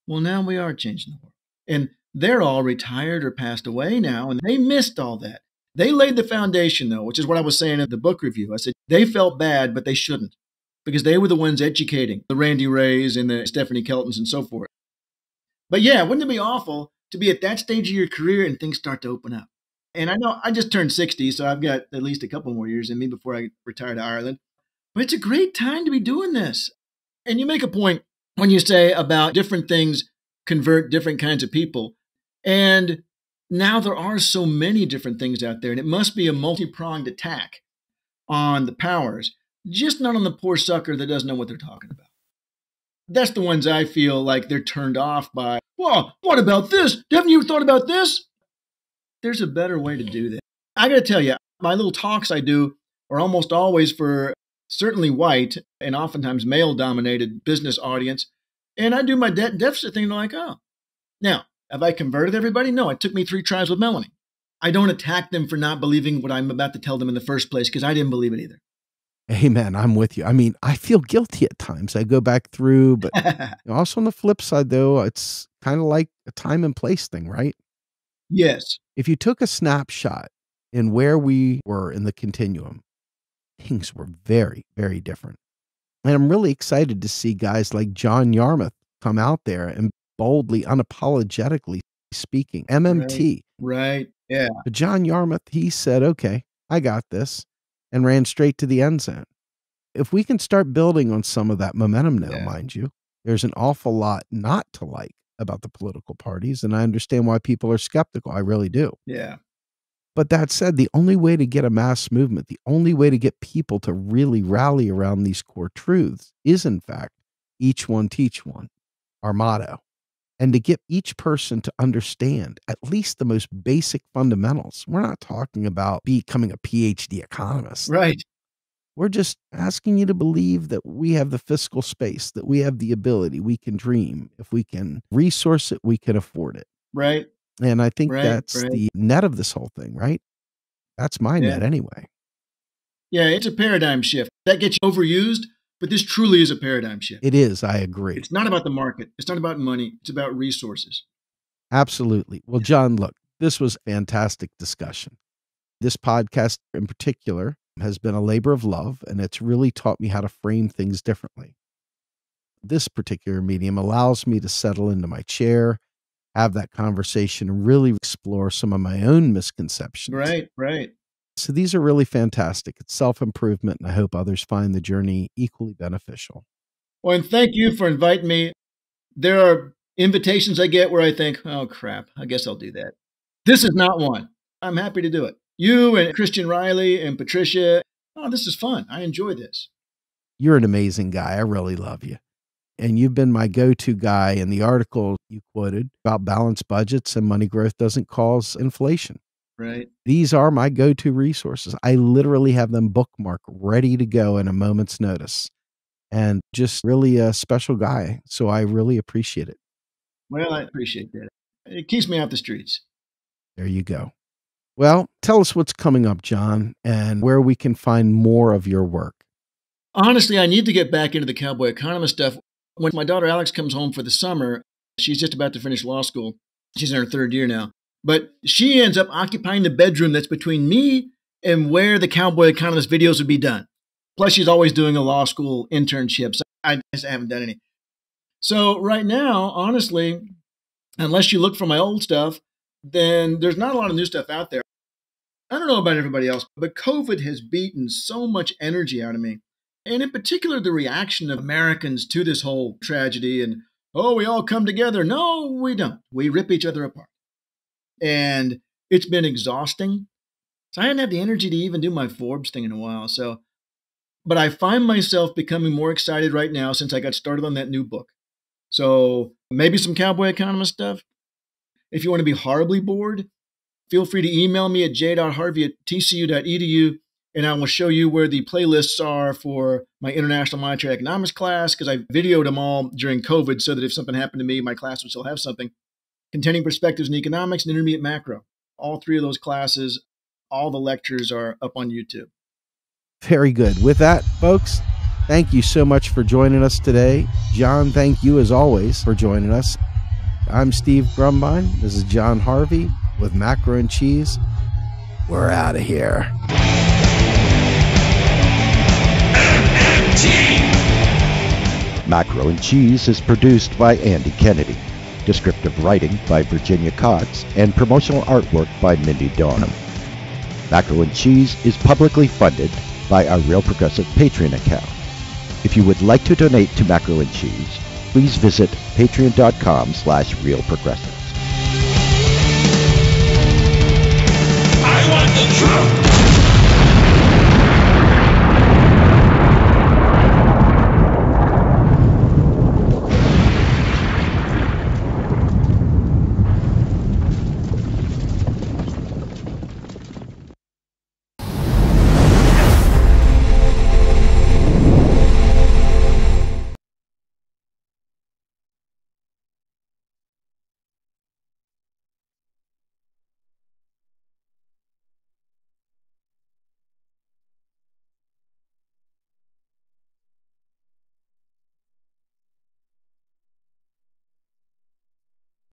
Well, now we are changing the world. And they're all retired or passed away now, and they missed all that. They laid the foundation, though, which is what I was saying in the book review. I said, they felt bad, but they shouldn't, because they were the ones educating the Randy Rays and the Stephanie Keltons and so forth. But yeah, wouldn't it be awful to be at that stage of your career and things start to open up? And I know I just turned sixty, so I've got at least a couple more years in me before I retire to Ireland. But it's a great time to be doing this. And you make a point when you say about different things convert different kinds of people. And now there are so many different things out there, and it must be a multi-pronged attack on the powers, just not on the poor sucker that doesn't know what they're talking about. That's the ones I feel like they're turned off by, well, what about this? Haven't you thought about this? There's a better way to do that. I got to tell you, my little talks I do are almost always for certainly white and oftentimes male-dominated business audience. And I do my debt deficit thing and I'm like, oh. Now, have I converted everybody? No, it took me three tries with Melanie. I don't attack them for not believing what I'm about to tell them in the first place, because I didn't believe it either. Amen. I'm with you. I mean, I feel guilty at times. I go back through, but also on the flip side, though, it's kind of like a time and place thing, right? Yes. If you took a snapshot in where we were in the continuum, things were very, very different. And I'm really excited to see guys like John Yarmouth come out there and boldly, unapologetically speaking, M M T. Right. right. Yeah. But John Yarmouth, he said, okay, I got this, and ran straight to the end zone. If we can start building on some of that momentum now, yeah. mind you, there's an awful lot not to like about the political parties, and I understand why people are skeptical. I really do. Yeah. But that said, the only way to get a mass movement, the only way to get people to really rally around these core truths is, in fact, each one teach one, our motto. And to get each person to understand at least the most basic fundamentals. We're not talking about becoming a P H D economist. Right. We're just asking you to believe that we have the fiscal space, that we have the ability, we can dream. If we can resource it, we can afford it. Right. And I think right, that's right. the net of this whole thing, right? That's my yeah. net anyway. Yeah, it's a paradigm shift. That gets overused, but this truly is a paradigm shift. It is. I agree. It's not about the market. It's not about money. It's about resources. Absolutely. Well, John, look, this was a fantastic discussion. This podcast in particular has been a labor of love, and it's really taught me how to frame things differently. This particular medium allows me to settle into my chair, have that conversation, and really explore some of my own misconceptions. Right, right. So these are really fantastic. It's self-improvement, and I hope others find the journey equally beneficial. Well, and thank you for inviting me. There are invitations I get where I think, oh, crap, I guess I'll do that. This is not one. I'm happy to do it. You and Christian Riley and Patricia, oh, this is fun. I enjoy this. You're an amazing guy. I really love you. And you've been my go-to guy in the article you quoted about balanced budgets and money growth doesn't cause inflation. Right. These are my go-to resources. I literally have them bookmarked, ready to go in a moment's notice, and just really a special guy. So I really appreciate it. Well, I appreciate that. It keeps me off the streets. There you go. Well, tell us what's coming up, John, and where we can find more of your work. Honestly, I need to get back into the Cowboy Economist stuff. When my daughter Alex comes home for the summer, she's just about to finish law school. She's in her third year now. But she ends up occupying the bedroom that's between me and where the Cowboy Economist videos would be done. Plus, she's always doing a law school internship. So I just haven't done any. So right now, honestly, unless you look for my old stuff, then there's not a lot of new stuff out there. I don't know about everybody else, but COVID has beaten so much energy out of me. And in particular, the reaction of Americans to this whole tragedy and, oh, we all come together. No, we don't. We rip each other apart. And it's been exhausting. So I didn't have the energy to even do my Forbes thing in a while. So, but I find myself becoming more excited right now since I got started on that new book. So maybe some Cowboy Economist stuff. If you want to be horribly bored, feel free to email me at j dot harvey at t c u dot e d u, and I will show you where the playlists are for my International Monetary Economics class, because I videoed them all during COVID so that if something happened to me, my class would still have something. Contending Perspectives in Economics and Intermediate Macro. All three of those classes, all the lectures are up on YouTube. Very good. With that, folks, thank you so much for joining us today. John, thank you as always for joining us. I'm Steve Grumbine. This is John Harvey with Macro and Cheese. We're out of here. M M T. Macro and Cheese is produced by Andy Kennedy. Descriptive writing by Virginia Cox, and promotional artwork by Mindy Donham. Macro and Cheese is publicly funded by our Real Progressive Patreon account. If you would like to donate to Macro and Cheese, please visit patreon.com slash realprogressives. I want the truth!